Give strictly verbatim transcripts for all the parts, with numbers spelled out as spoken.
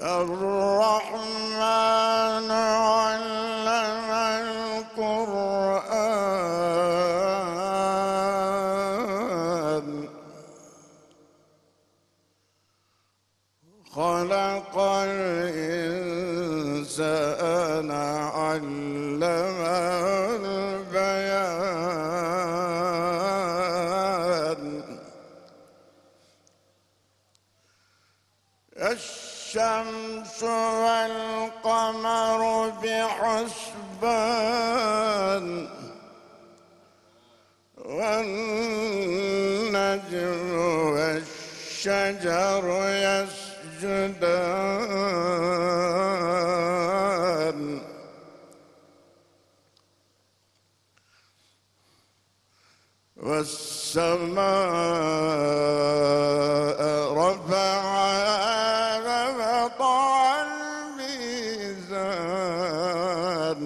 الرحمن علم القرآن خلق الإنسان علمه البيان الشمس والقمر بحسبان والنجم والشجر يسجدان والسماء رفعها ووضع الميزان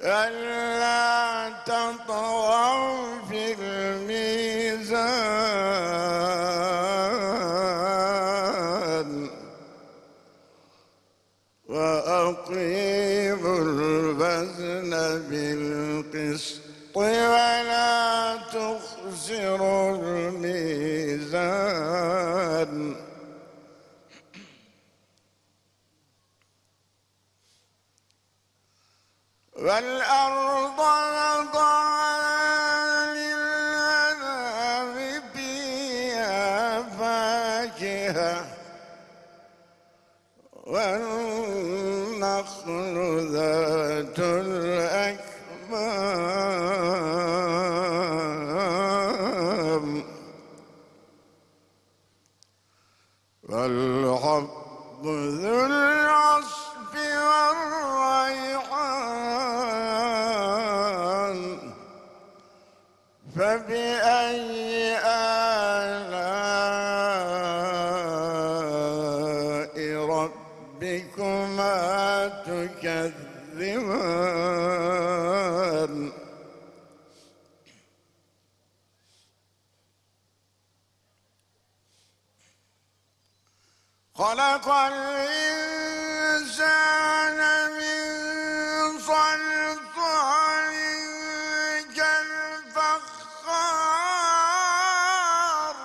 ألا تطغوا في الميزان وأقيموا الوزن بالقسط ولا تخسروا الميزان والأرض وضعها للأنام فيها فاكهة والنخل ذات الأكمام والحب ذو العصف والريحان فبأي آلاء بكما تكذبان خلق الإنسان من صلصال كالفخار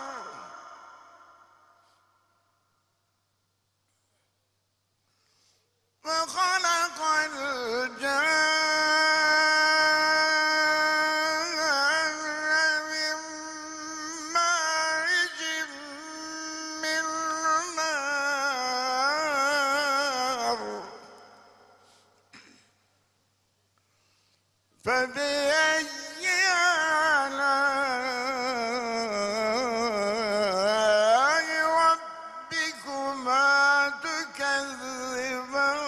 وخلق الجان من مارج من نار فبأي آلاء ربكما تكذبان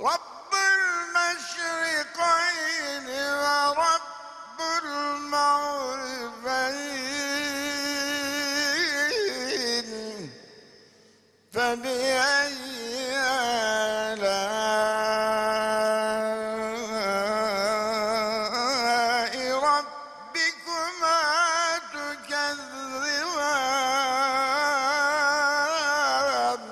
رب المشرقين ورب المغربين فبأي آلاء ربكما تكذبان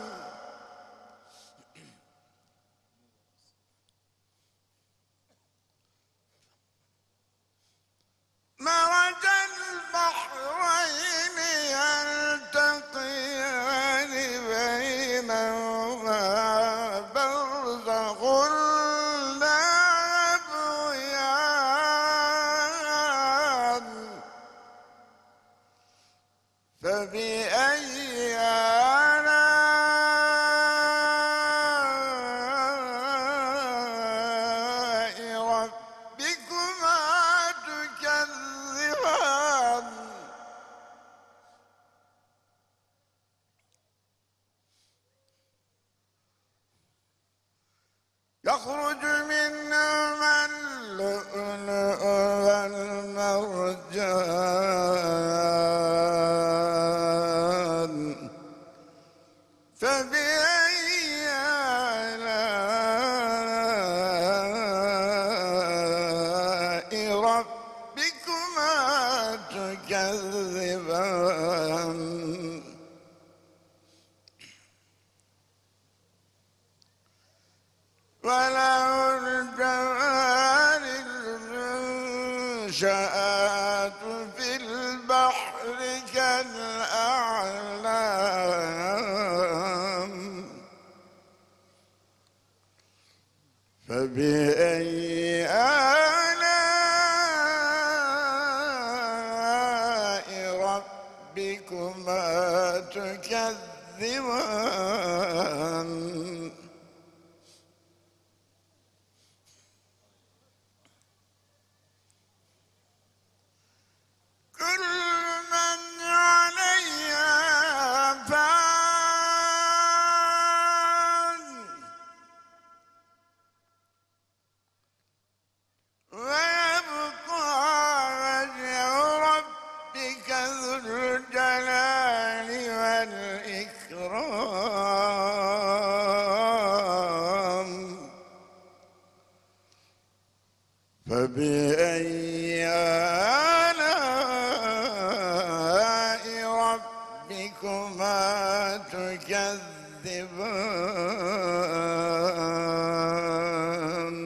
مرج البحرين يلتقيان بينهما برزخ لا يبغيان فبأي آلاء ربكما تكذبان يخرج منهما اللؤلؤ والمرجان فبأي آلاء ربكما تكذبان وله الجوار المنشآت في البحر كالأعلام فبأي آلاء ربكما تكذبان فبأي آلاء ربكما تكذبان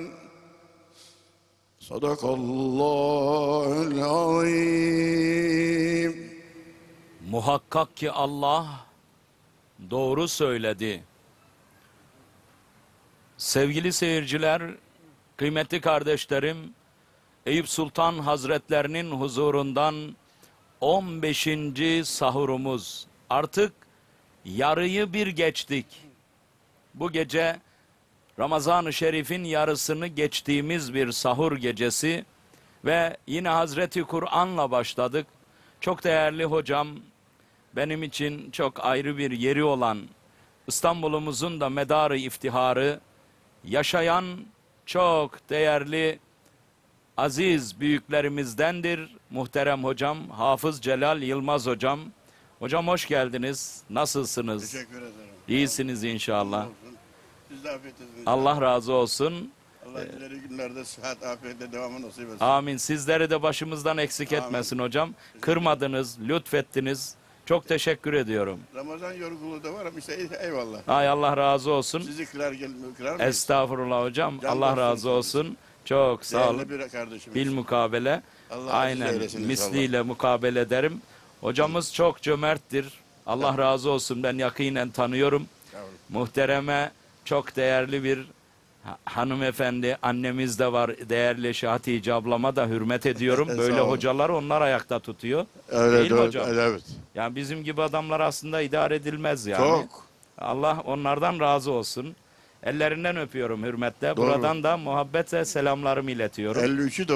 صدق الله العظيم. Muhakkak ki Allah doğru söyledi. Sevgili seyirciler, kıymetli kardeşlerim, Eyüp Sultan Hazretlerinin huzurundan on beşinci sahurumuz. Artık yarıyı bir geçtik. Bu gece Ramazan-ı Şerif'in yarısını geçtiğimiz bir sahur gecesi ve yine Hazreti Kur'an'la başladık. Çok değerli hocam, benim için çok ayrı bir yeri olan İstanbul'umuzun da medarı iftiharı, yaşayan çok değerli aziz büyüklerimizdendir muhterem hocam Hafız Celal Yılmaz hocam. Hocam hoş geldiniz. Nasılsınız? Teşekkür ederim. İyisiniz inşallah. Biz de afiyet olsun. Allah razı olsun. Allah ileri günlerde sıhhat, afiyetle devamı nasip etsin. Amin. Sizleri de başımızdan eksik Amin. etmesin hocam. Kırmadınız, lütfettiniz. Çok teşekkür ediyorum. Ramazan yorgunluğu da var ama işte eyvallah. Ay Allah razı olsun. Sizi kırar gelmiyor, kırar mıyız? Estağfurullah hocam. Can Allah razı olsun. Siz. Çok sağ olun. Bil mukabele. Allah aynen misliyle Allah. mukabele ederim. Hocamız Hı. çok cömerttir. Allah Hı. razı olsun. Ben yakinen tanıyorum. Hı. Muhtereme çok değerli bir hanımefendi. Annemiz de var. Değerli Şahatice ablama da hürmet ediyorum. Böyle hocalar onlar ayakta tutuyor. Öyle, Değil doğru, mi hocam? Evet. Yani bizim gibi adamlar aslında idare edilmez yani. Çok. Allah onlardan razı olsun. Ellerinden öpüyorum hürmetle. Doğru. Buradan da muhabbetle selamlarımı iletiyorum. elli üçü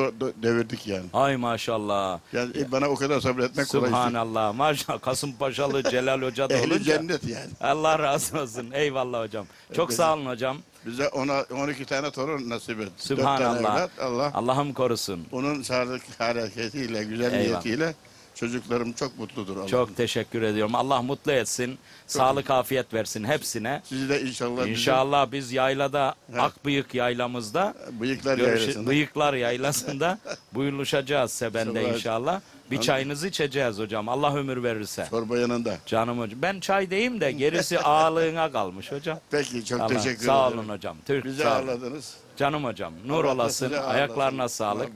devirdik yani. Ay maşallah. Yani ya. Bana o kadar sabretmek kolay. Subhanallah. Maşallah. Kasımpaşalı Celal Hoca da olunca. Ehli cennet yani. Allah razı olsun. Eyvallah hocam. Çok sağ olun hocam. Bize ona on iki tane torun nasip etti. Subhanallah. Allah Allah'ım korusun. Onun sağlık hareketiyle, güzel Eyvallah. niyetiyle çocuklarım çok mutludur. Allah çok teşekkür ediyorum. Allah mutlu etsin. Çok sağlık, mutlu. afiyet versin hepsine. Siz de inşallah. İnşallah bizim... biz yaylada, He. Akbıyık yaylamızda. Bıyıklar görüş... yaylasında. Bıyıklar yaylasında buyuruşacağız Seben'de inşallah. Bir çayınızı içeceğiz hocam. Allah ömür verirse. Çorba yanında. Canım hocam. Ben çay deyim de gerisi ağalığına kalmış hocam. Peki çok Allah. teşekkür ederim. Sağ olun hocam. Türk, Bizi ağırladınız. Canım hocam. Nur Allah olasın. Ayaklarına sağlık.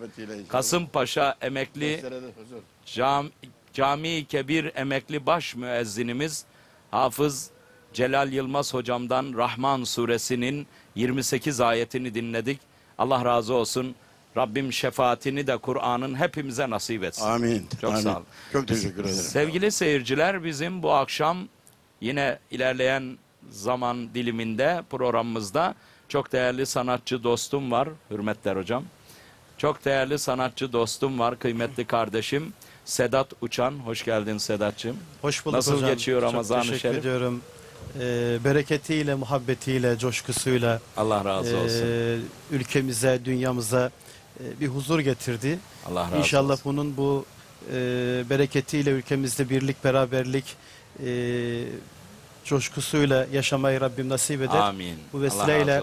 Kasımpaşa emekli Cam, Cami-i Kebir emekli baş müezzinimiz Hafız Celal Yılmaz hocamdan Rahman suresinin yirmi sekiz ayetini dinledik. Allah razı olsun. Rabbim şefaatini de Kur'an'ın hepimize nasip etsin. Amin. Çok Amin. sağ olun. Çok teşekkür ederim. Sevgili seyirciler, bizim bu akşam yine ilerleyen zaman diliminde programımızda çok değerli sanatçı dostum var. Hürmetler hocam. Çok değerli sanatçı dostum var, kıymetli kardeşim Sedat Uçan. Hoş geldin Sedat'cığım. Hoş bulduk Nasıl hocam. Geçiyor Ramazan-ı Şerif? Çok teşekkür ediyorum. e, bereketiyle, muhabbetiyle, coşkusuyla Allah razı olsun. E, ülkemize, dünyamıza e, bir huzur getirdi. Allah razı İnşallah olsun. Bunun bu e, bereketiyle ülkemizde birlik, beraberlik, e, coşkusuyla yaşamayı Rabbim nasip eder. Amin. Bu vesileyle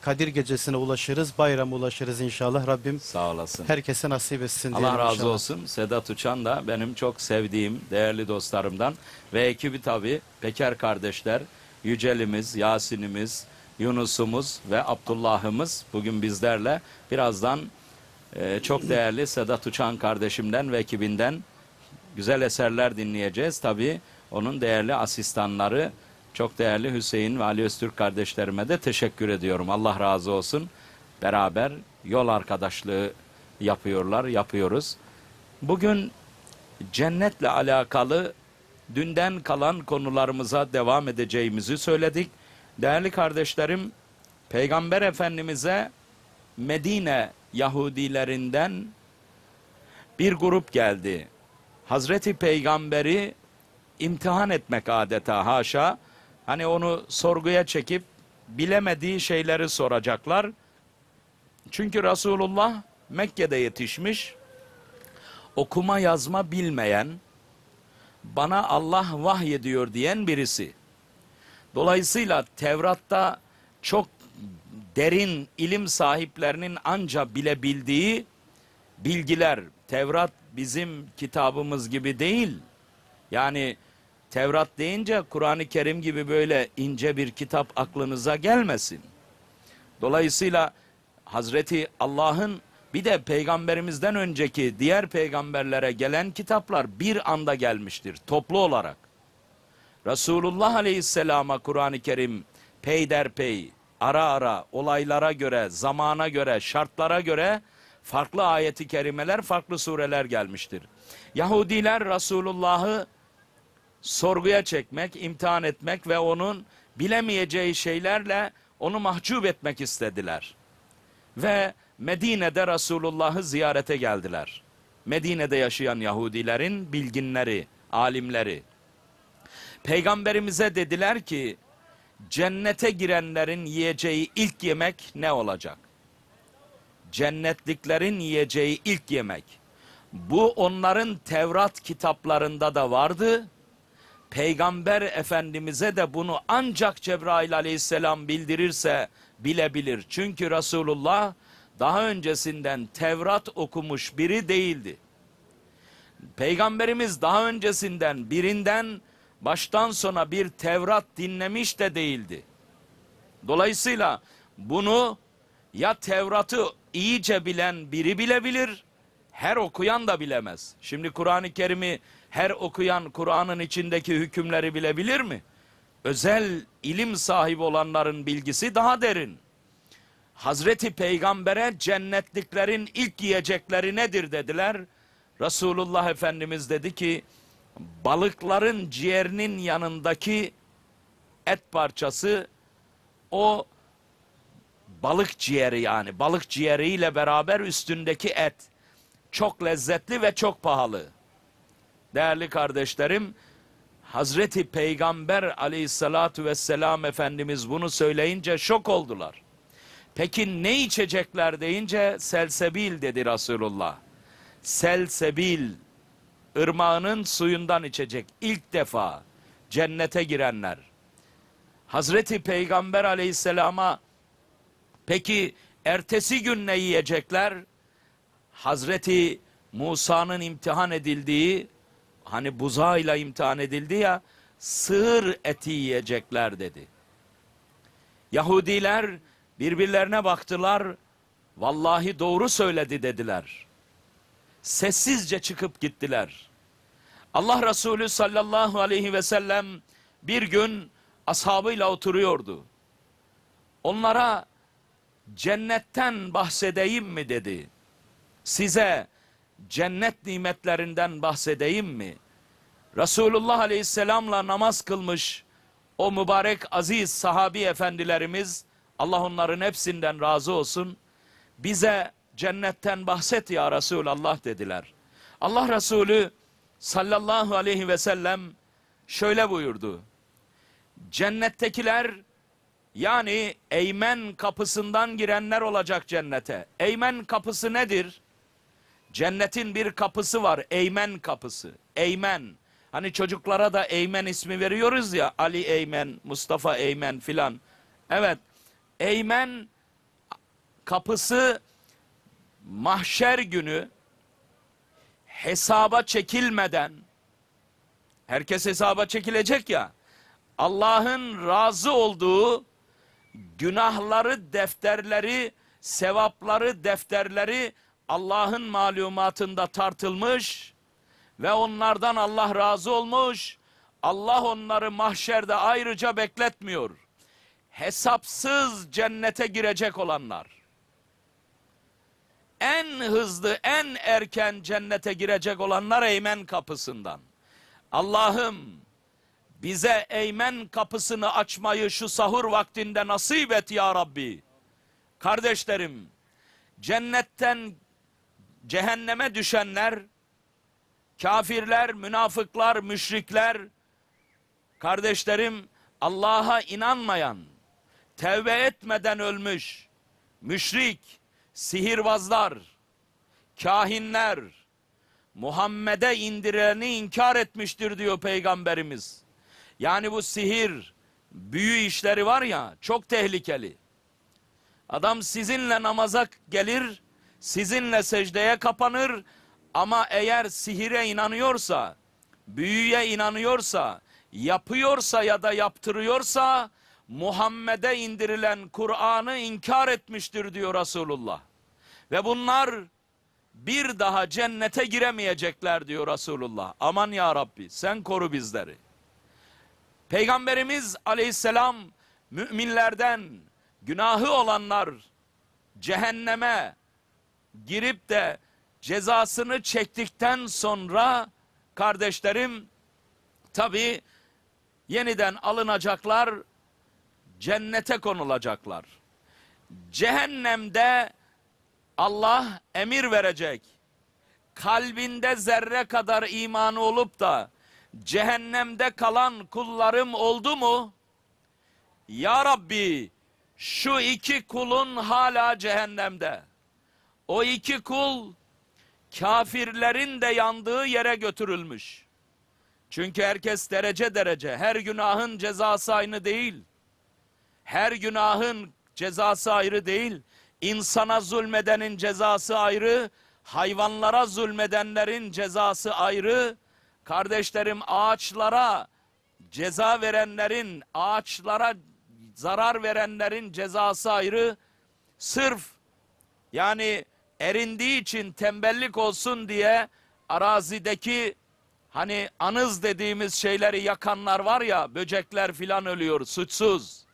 Kadir Gecesi'ne ulaşırız, bayrama ulaşırız inşallah. Rabbim sağ olasın. Herkese nasip etsin. Allah razı inşallah. olsun. Sedat Uçan da benim çok sevdiğim, değerli dostlarımdan ve ekibi tabi Peker kardeşler, Yücel'imiz, Yasin'imiz, Yunus'umuz ve Abdullah'ımız bugün bizlerle. Birazdan e, çok değerli Sedat Uçan kardeşimden ve ekibinden güzel eserler dinleyeceğiz. Tabi onun değerli asistanları, çok değerli Hüseyin ve Ali Öztürk kardeşlerime de teşekkür ediyorum. Allah razı olsun. Beraber yol arkadaşlığı yapıyorlar, yapıyoruz. Bugün cennetle alakalı dünden kalan konularımıza devam edeceğimizi söyledik. Değerli kardeşlerim, Peygamber Efendimiz'e Medine Yahudilerinden bir grup geldi. Hazreti Peygamber'i imtihan etmek adeta, haşa. Hani onu sorguya çekip bilemediği şeyleri soracaklar. Çünkü Resulullah Mekke'de yetişmiş, okuma yazma bilmeyen, bana Allah vahyediyor diyen birisi. Dolayısıyla Tevrat'ta çok derin ilim sahiplerinin anca bilebildiği bilgiler, Tevrat bizim kitabımız gibi değil. Yani Tevrat deyince Kur'an-ı Kerim gibi böyle ince bir kitap aklınıza gelmesin. Dolayısıyla Hazreti Allah'ın bir de peygamberimizden önceki diğer peygamberlere gelen kitaplar bir anda gelmiştir toplu olarak. Resulullah Aleyhisselam'a Kur'an-ı Kerim peyderpey, ara ara, olaylara göre, zamana göre, şartlara göre farklı ayeti kerimeler, farklı sureler gelmiştir. Yahudiler Resulullah'ı sorguya çekmek, imtihan etmek ve onun bilemeyeceği şeylerle onu mahcup etmek istediler. Ve Medine'de Resulullah'ı ziyarete geldiler. Medine'de yaşayan Yahudilerin bilginleri, alimleri. Peygamberimize dediler ki, cennete girenlerin yiyeceği ilk yemek ne olacak? Cennetliklerin yiyeceği ilk yemek. Bu onların Tevrat kitaplarında da vardı. Peygamber Efendimiz'e de bunu ancak Cebrail Aleyhisselam bildirirse bilebilir. Çünkü Resulullah daha öncesinden Tevrat okumuş biri değildi. Peygamberimiz daha öncesinden birinden baştan sona bir Tevrat dinlemiş de değildi. Dolayısıyla bunu ya Tevrat'ı iyice bilen biri bilebilir, her okuyan da bilemez. Şimdi Kur'an-ı Kerim'i her okuyan Kur'an'ın içindeki hükümleri bilebilir mi? Özel ilim sahibi olanların bilgisi daha derin. Hazreti Peygamber'e cennetliklerin ilk yiyecekleri nedir dediler. Resulullah Efendimiz dedi ki, balıkların ciğerinin yanındaki et parçası, o balık ciğeri, yani balık ciğeriyle beraber üstündeki et çok lezzetli ve çok pahalı. Değerli kardeşlerim, Hazreti Peygamber Aleyhissalatu vesselam Efendimiz bunu söyleyince şok oldular. Peki ne içecekler deyince selsebil dedi Resulullah. Selsebil, ırmağının suyundan içecek ilk defa cennete girenler. Hazreti Peygamber Aleyhisselam'a peki ertesi gün ne yiyecekler? Hazreti Musa'nın imtihan edildiği, hani buzağıyla imtihan edildi ya, sığır eti yiyecekler dedi. Yahudiler birbirlerine baktılar, vallahi doğru söyledi dediler. Sessizce çıkıp gittiler. Allah Resulü sallallahu aleyhi ve sellem bir gün ashabıyla oturuyordu. Onlara cennetten bahsedeyim mi dedi. Size cennet nimetlerinden bahsedeyim mi? Resulullah Aleyhisselam'la namaz kılmış o mübarek aziz sahabi efendilerimiz, Allah onların hepsinden razı olsun, bize cennetten bahset ya Resulallah dediler. Allah Resulü sallallahu aleyhi ve sellem şöyle buyurdu. Cennettekiler, yani Eymen kapısından girenler olacak cennete. Eymen kapısı nedir? Cennetin bir kapısı var, Eymen kapısı. Eymen. Hani çocuklara da Eymen ismi veriyoruz ya, Ali Eymen, Mustafa Eymen filan. Evet, Eymen kapısı mahşer günü hesaba çekilmeden, herkes hesaba çekilecek ya, Allah'ın razı olduğu günahları, defterleri, sevapları, defterleri Allah'ın malumatında tartılmış ve onlardan Allah razı olmuş. Allah onları mahşerde ayrıca bekletmiyor. Hesapsız cennete girecek olanlar, en hızlı, en erken cennete girecek olanlar Eymen kapısından. Allah'ım bize Eymen kapısını açmayı şu sahur vaktinde nasip et ya Rabbi. Kardeşlerim, cennetten cehenneme düşenler, kafirler, münafıklar, müşrikler, kardeşlerim, Allah'a inanmayan, tevbe etmeden ölmüş, müşrik, sihirbazlar, kahinler, Muhammed'e indirileni inkar etmiştir diyor Peygamberimiz. Yani bu sihir, büyü işleri var ya, çok tehlikeli. Adam sizinle namaza gelir, sizinle secdeye kapanır ama eğer sihire inanıyorsa, büyüye inanıyorsa, yapıyorsa ya da yaptırıyorsa, Muhammed'e indirilen Kur'an'ı inkar etmiştir diyor Resulullah. Ve bunlar bir daha cennete giremeyecekler diyor Resulullah. Aman ya Rabbi, sen koru bizleri. Peygamberimiz aleyhisselam müminlerden günahı olanlar cehenneme girip de cezasını çektikten sonra kardeşlerim tabi yeniden alınacaklar, cennete konulacaklar. Cehennemde Allah emir verecek. Kalbinde zerre kadar imanı olup da cehennemde kalan kullarım oldu mu? Ya Rabbi, şu iki kulun hala cehennemde. O iki kul kafirlerin de yandığı yere götürülmüş. Çünkü herkes derece derece, her günahın cezası aynı değil. Her günahın cezası ayrı değil. İnsana zulmedenin cezası ayrı, hayvanlara zulmedenlerin cezası ayrı. Kardeşlerim, ağaçlara ceza verenlerin, ağaçlara zarar verenlerin cezası ayrı. Sırf yani erindiği için tembellik olsun diye arazideki hani anız dediğimiz şeyleri yakanlar var ya, böcekler filan ölüyor suçsuz.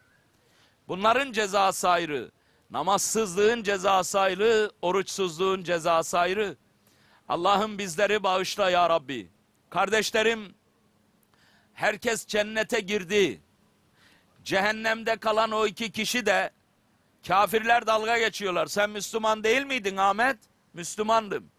Bunların cezası ayrı. Namazsızlığın cezası ayrı, oruçsuzluğun cezası ayrı. Allah'ım bizleri bağışla ya Rabbi. Kardeşlerim, herkes cennete girdi. Cehennemde kalan o iki kişi de, kafirler dalga geçiyorlar. Sen Müslüman değil miydin Ahmet? Müslümandım.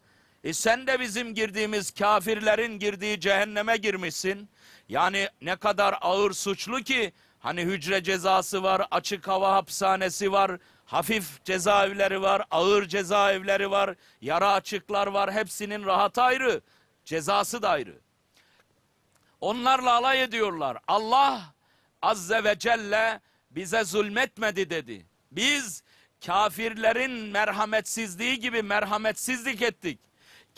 E sen de bizim girdiğimiz kafirlerin girdiği cehenneme girmişsin. Yani ne kadar ağır suçlu ki, hani hücre cezası var, açık hava hapishanesi var, hafif cezaevleri var, ağır cezaevleri var, yara açıklar var, hepsinin rahat ayrı, cezası da ayrı. Onlarla alay ediyorlar. Allah Azze ve Celle bize zulmetmedi dedi. Biz kafirlerin merhametsizliği gibi merhametsizlik ettik.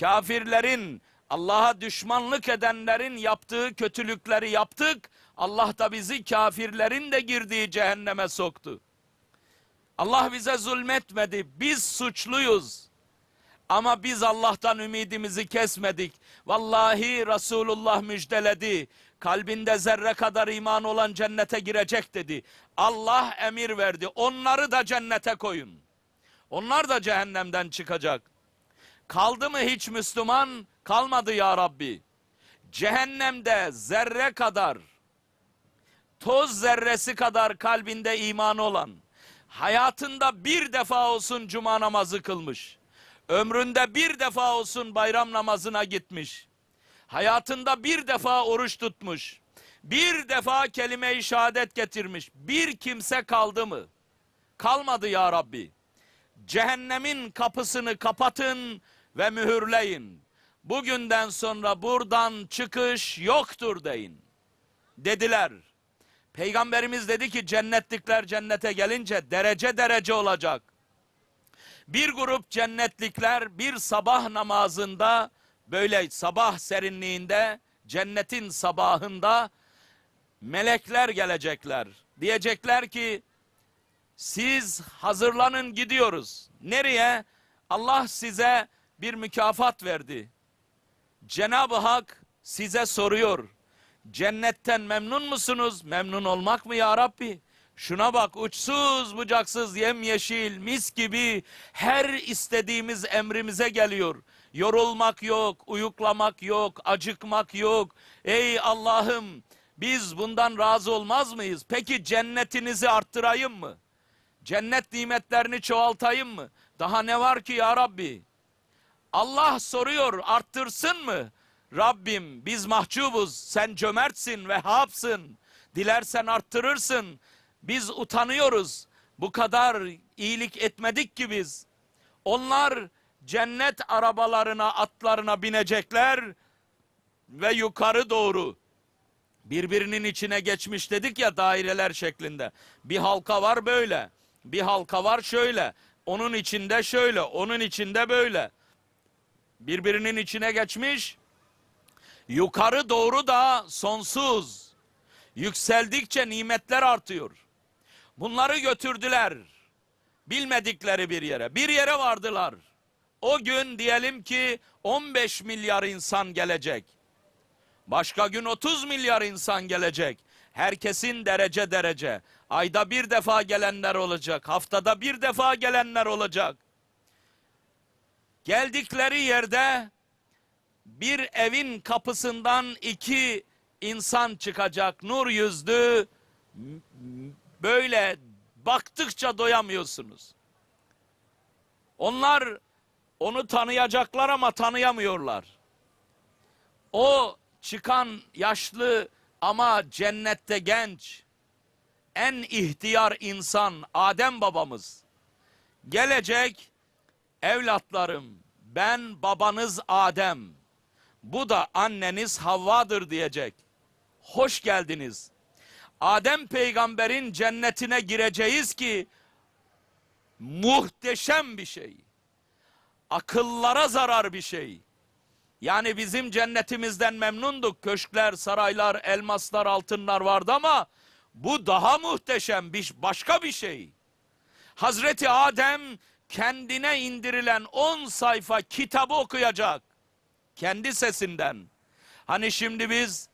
Kafirlerin, Allah'a düşmanlık edenlerin yaptığı kötülükleri yaptık. Allah da bizi kafirlerin de girdiği cehenneme soktu. Allah bize zulmetmedi. Biz suçluyuz. Ama biz Allah'tan ümidimizi kesmedik. Vallahi Resulullah müjdeledi. Kalbinde zerre kadar iman olan cennete girecek dedi. Allah emir verdi. Onları da cennete koyun. Onlar da cehennemden çıkacak. Kaldı mı hiç Müslüman? Kalmadı ya Rabbi. Cehennemde zerre kadar, toz zerresi kadar kalbinde imanı olan, hayatında bir defa olsun cuma namazı kılmış, ömründe bir defa olsun bayram namazına gitmiş, hayatında bir defa oruç tutmuş, Bir defa kelime-i şehadet getirmiş bir kimse kaldı mı? Kalmadı ya Rabbi. Cehennemin kapısını kapatın ve mühürleyin. Bugünden sonra buradan çıkış yoktur deyin. Dediler. Peygamberimiz dedi ki cennetlikler cennete gelince derece derece olacak. Bir grup cennetlikler bir sabah namazında, böyle sabah serinliğinde, cennetin sabahında melekler gelecekler. Diyecekler ki siz hazırlanın gidiyoruz. Nereye? Allah size bir mükafat verdi. Cenab-ı Hak size soruyor. Cennetten memnun musunuz? Memnun olmak mı ya Rabbi? Şuna bak, uçsuz bucaksız yemyeşil mis gibi her istediğimiz emrimize geliyor. Yorulmak yok, uyuklamak yok, acıkmak yok. Ey Allah'ım, biz bundan razı olmaz mıyız? Peki cennetinizi arttırayım mı? Cennet nimetlerini çoğaltayım mı? Daha ne var ki ya Rabbi? Allah soruyor, arttırsın mı? Rabbim biz mahcubuz, sen cömertsin, vehhapsın. Dilersen arttırırsın. Biz utanıyoruz. Bu kadar iyilik etmedik ki biz. Onlar cennet arabalarına, atlarına binecekler ve yukarı doğru birbirinin içine geçmiş dedik ya, daireler şeklinde. Bir halka var böyle, bir halka var şöyle, onun içinde şöyle, onun içinde böyle. Birbirinin içine geçmiş. Yukarı doğru da sonsuz. Yükseldikçe nimetler artıyor. Bunları götürdüler bilmedikleri bir yere. Bir yere vardılar. O gün diyelim ki on beş milyar insan gelecek. Başka gün otuz milyar insan gelecek. Herkesin derece derece. Ayda bir defa gelenler olacak. Haftada bir defa gelenler olacak. Geldikleri yerde bir evin kapısından iki insan çıkacak. Nur yüzlü, böyle baktıkça doyamıyorsunuz. Onlar onu tanıyacaklar ama tanıyamıyorlar. O çıkan yaşlı ama cennette genç, en ihtiyar insan Adem babamız gelecek. Evlatlarım, ben babanız Adem, bu da anneniz Havva'dır diyecek. Hoş geldiniz. Adem peygamberin cennetine gireceğiz ki muhteşem bir şey. Akıllara zarar bir şey. Yani bizim cennetimizden memnunduk. Köşkler, saraylar, elmaslar, altınlar vardı ama bu daha muhteşem, bir başka bir şey. Hazreti Adem kendine indirilen on sayfa kitabı okuyacak. Kendi sesinden. Hani şimdi biz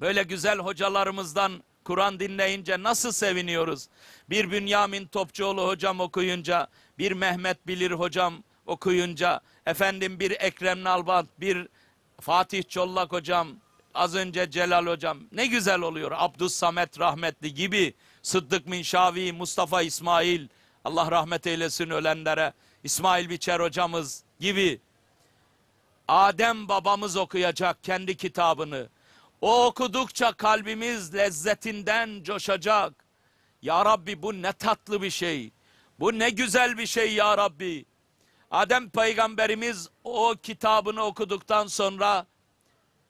böyle güzel hocalarımızdan Kur'an dinleyince nasıl seviniyoruz? Bir Bünyamin Topçuoğlu hocam okuyunca, bir Mehmet Bilir hocam okuyunca, efendim bir Ekrem Nalbant, bir Fatih Çollak hocam, az önce Celal hocam, ne güzel oluyor. Abdüssamed rahmetli gibi, Sıddık Minşavi, Mustafa İsmail, Allah rahmet eylesin ölenlere, İsmail Biçer hocamız gibi. Adem babamız okuyacak kendi kitabını. O okudukça kalbimiz lezzetinden coşacak. Ya Rabbi bu ne tatlı bir şey. Bu ne güzel bir şey ya Rabbi. Adem peygamberimiz o kitabını okuduktan sonra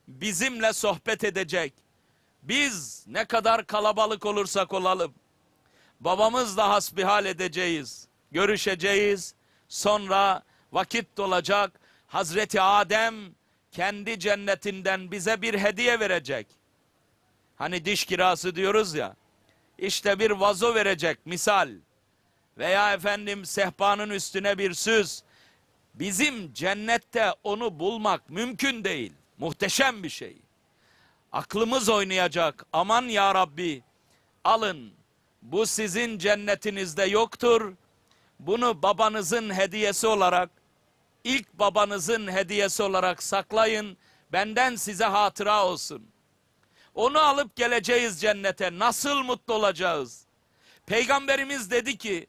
bizimle sohbet edecek. Biz ne kadar kalabalık olursak olalım, babamızla hasbihal edeceğiz. Görüşeceğiz. Sonra vakit dolacak. Hazreti Adem kendi cennetinden bize bir hediye verecek. Hani diş kirası diyoruz ya. İşte bir vazo verecek misal. Veya efendim sehpanın üstüne bir süs. Bizim cennette onu bulmak mümkün değil. Muhteşem bir şey. Aklımız oynayacak. Aman ya Rabbi, alın. Bu sizin cennetinizde yoktur. Bunu babanızın hediyesi olarak, İlk babanızın hediyesi olarak saklayın. Benden size hatıra olsun. Onu alıp geleceğiz cennete. Nasıl mutlu olacağız? Peygamberimiz dedi ki,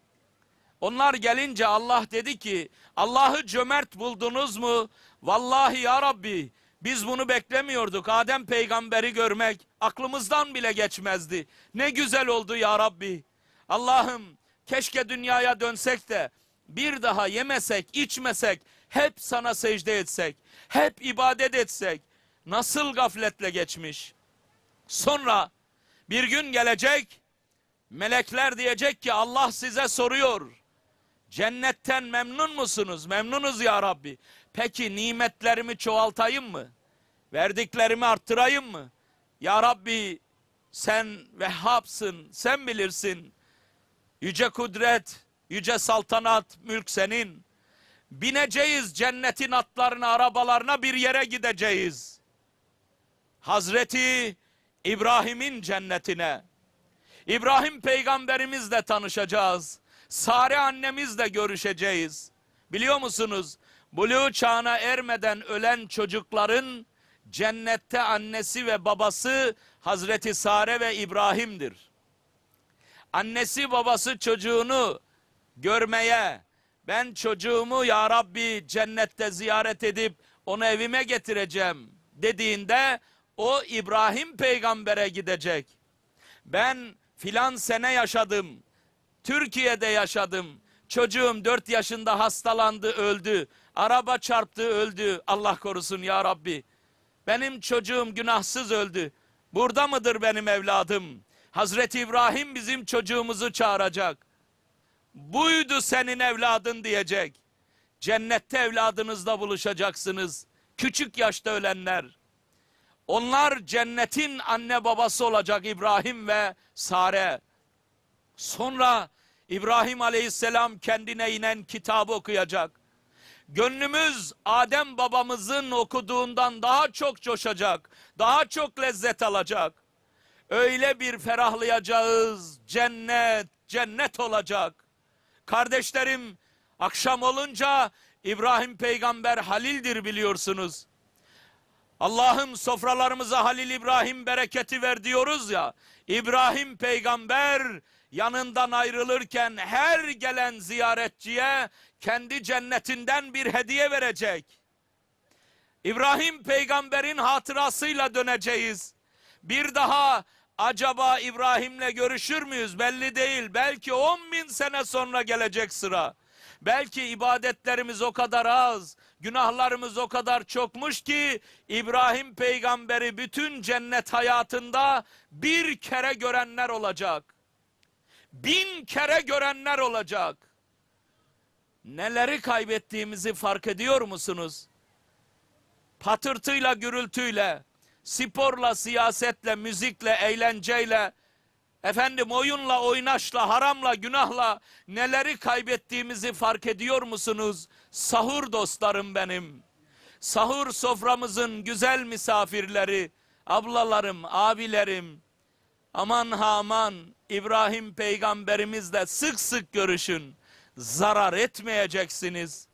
onlar gelince Allah dedi ki, Allah'ı cömert buldunuz mu? Vallahi ya Rabbi Biz bunu beklemiyorduk. Adem peygamberi görmek aklımızdan bile geçmezdi. Ne güzel oldu ya Rabbi. Allah'ım keşke dünyaya dönsek de bir daha yemesek, içmesek, hep sana secde etsek, hep ibadet etsek. Nasıl gafletle geçmiş. Sonra bir gün gelecek, melekler diyecek ki Allah size soruyor. Cennetten memnun musunuz? Memnunuz ya Rabbi. Peki nimetlerimi çoğaltayım mı? Verdiklerimi arttırayım mı? Ya Rabbi sen Vehhab'sın, sen bilirsin. Yüce kudret, yüce saltanat, mülk senin. Bineceğiz cennetin atlarına, arabalarına, bir yere gideceğiz. Hazreti İbrahim'in cennetine. İbrahim peygamberimizle tanışacağız. Sare annemizle görüşeceğiz. Biliyor musunuz? Buluğ çağına ermeden ölen çocukların cennette annesi ve babası Hazreti Sare ve İbrahim'dir. Annesi babası çocuğunu görmeye, ben çocuğumu ya Rabbi cennette ziyaret edip onu evime getireceğim dediğinde o İbrahim peygambere gidecek. Ben filan sene yaşadım, Türkiye'de yaşadım, çocuğum dört yaşında hastalandı, öldü, araba çarptı, öldü, Allah korusun ya Rabbi. Benim çocuğum günahsız öldü, burada mıdır benim evladım? Hazreti İbrahim bizim çocuğumuzu çağıracak. Buydu senin evladın diyecek. Cennette evladınızla buluşacaksınız. Küçük yaşta ölenler. Onlar cennetin anne babası olacak İbrahim ve Sare. Sonra İbrahim aleyhisselam kendine inen kitabı okuyacak. Gönlümüz Adem babamızın okuduğundan daha çok coşacak. Daha çok lezzet alacak. Öyle bir ferahlayacağız. Cennet, cennet olacak. Kardeşlerim, akşam olunca İbrahim peygamber Halil'dir biliyorsunuz. Allah'ım sofralarımıza Halil İbrahim bereketi ver diyoruz ya. İbrahim peygamber yanından ayrılırken her gelen ziyaretçiye kendi cennetinden bir hediye verecek. İbrahim peygamberin hatırasıyla döneceğiz. Bir daha acaba İbrahim'le görüşür müyüz? Belli değil. Belki on bin sene sonra gelecek sıra. Belki ibadetlerimiz o kadar az, günahlarımız o kadar çokmuş ki İbrahim peygamberi bütün cennet hayatında bir kere görenler olacak. Bin kere görenler olacak. Neleri kaybettiğimizi fark ediyor musunuz? Patırtıyla, gürültüyle, sporla, siyasetle, müzikle, eğlenceyle, efendim oyunla, oynaşla, haramla, günahla neleri kaybettiğimizi fark ediyor musunuz? Sahur dostlarım benim. Sahur soframızın güzel misafirleri, ablalarım, abilerim. Aman ha aman, İbrahim peygamberimizle sık sık görüşün. Zarar etmeyeceksiniz.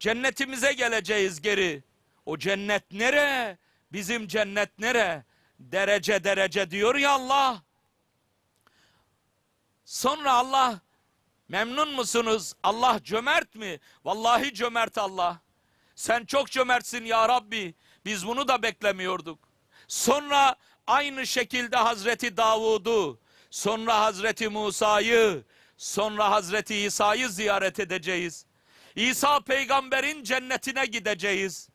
Cennetimize geleceğiz geri. O cennet nereye? Bizim cennet nere? Derece derece diyor ya Allah. Sonra Allah memnun musunuz? Allah cömert mi? Vallahi cömert Allah. Sen çok cömertsin ya Rabbi. Biz bunu da beklemiyorduk. Sonra aynı şekilde Hazreti Davud'u, sonra Hazreti Musa'yı, sonra Hazreti İsa'yı ziyaret edeceğiz. İsa peygamberin cennetine gideceğiz.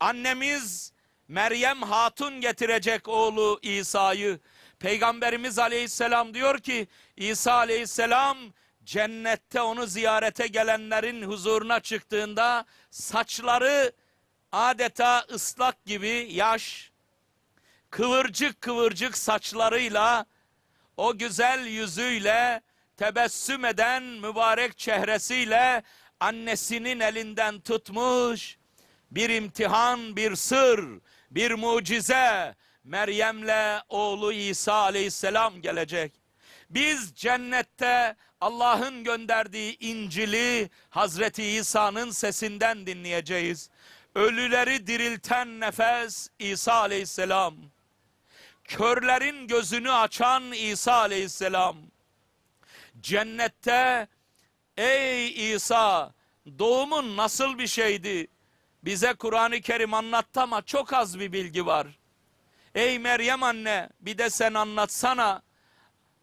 Annemiz Meryem Hatun getirecek oğlu İsa'yı. Peygamberimiz aleyhisselam diyor ki İsa aleyhisselam cennette onu ziyarete gelenlerin huzuruna çıktığında saçları adeta ıslak gibi yaş, kıvırcık kıvırcık saçlarıyla, o güzel yüzüyle, tebessüm eden mübarek çehresiyle annesinin elinden tutmuş, bir imtihan, bir sır, bir mucize, Meryem'le oğlu İsa aleyhisselam gelecek. Biz cennette Allah'ın gönderdiği İncil'i Hazreti İsa'nın sesinden dinleyeceğiz. Ölüleri dirilten nefes İsa aleyhisselam. Körlerin gözünü açan İsa aleyhisselam. Cennette ey İsa, doğumun nasıl bir şeydi? Bize Kur'an-ı Kerim anlattı ama çok az bir bilgi var. Ey Meryem anne, bir de sen anlatsana.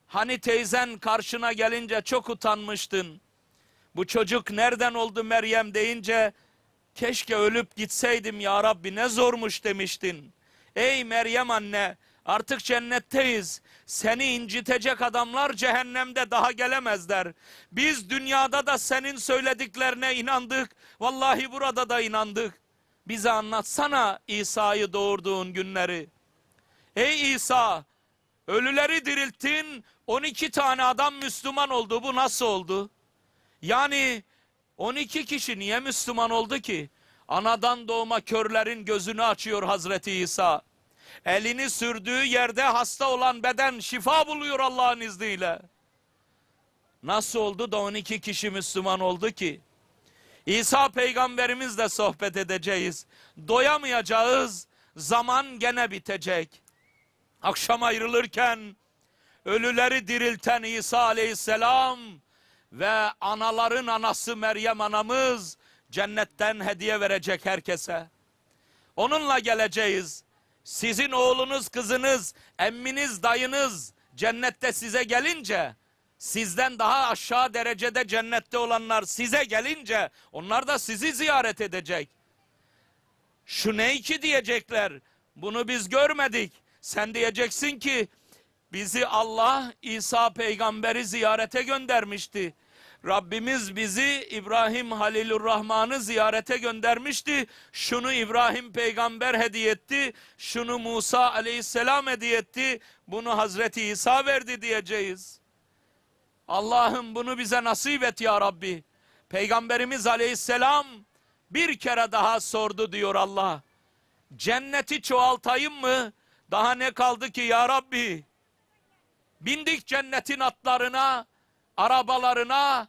Hani teyzen karşına gelince çok utanmıştın. Bu çocuk nereden oldu Meryem deyince, keşke ölüp gitseydim ya Rabbi ne zormuş demiştin. Ey Meryem anne, artık cennetteyiz. Seni incitecek adamlar cehennemde daha gelemezler. Biz dünyada da senin söylediklerine inandık. Vallahi burada da inandık. Bize anlatsana İsa'yı doğurduğun günleri. Ey İsa, ölüleri dirilttin. on iki tane adam Müslüman oldu. Bu nasıl oldu? Yani on iki kişi niye Müslüman oldu ki? Anadan doğma körlerin gözünü açıyor Hazreti İsa. Elini sürdüğü yerde hasta olan beden şifa buluyor Allah'ın izniyle. Nasıl oldu da on iki kişi Müslüman oldu ki? İsa peygamberimizle sohbet edeceğiz. Doyamayacağız. Zaman gene bitecek. Akşam ayrılırken ölüleri dirilten İsa aleyhisselam ve anaların anası Meryem anamız cennetten hediye verecek herkese. Onunla geleceğiz. Sizin oğlunuz, kızınız, emminiz, dayınız cennette size gelince, sizden daha aşağı derecede cennette olanlar size gelince, onlar da sizi ziyaret edecek. Şu ne ki diyecekler, bunu biz görmedik. Sen diyeceksin ki, bizi Allah İsa peygamberi ziyarete göndermişti. Rabbimiz bizi İbrahim Halilurrahman'ı ziyarete göndermişti. Şunu İbrahim peygamber hediye etti. Şunu Musa aleyhisselam hediye etti. Bunu Hazreti İsa verdi diyeceğiz. Allah'ım bunu bize nasip et ya Rabbi. Peygamberimiz aleyhisselam bir kere daha sordu diyor Allah. Cenneti çoğaltayım mı? Daha ne kaldı ki ya Rabbi? Bindik cennetin atlarına, arabalarına,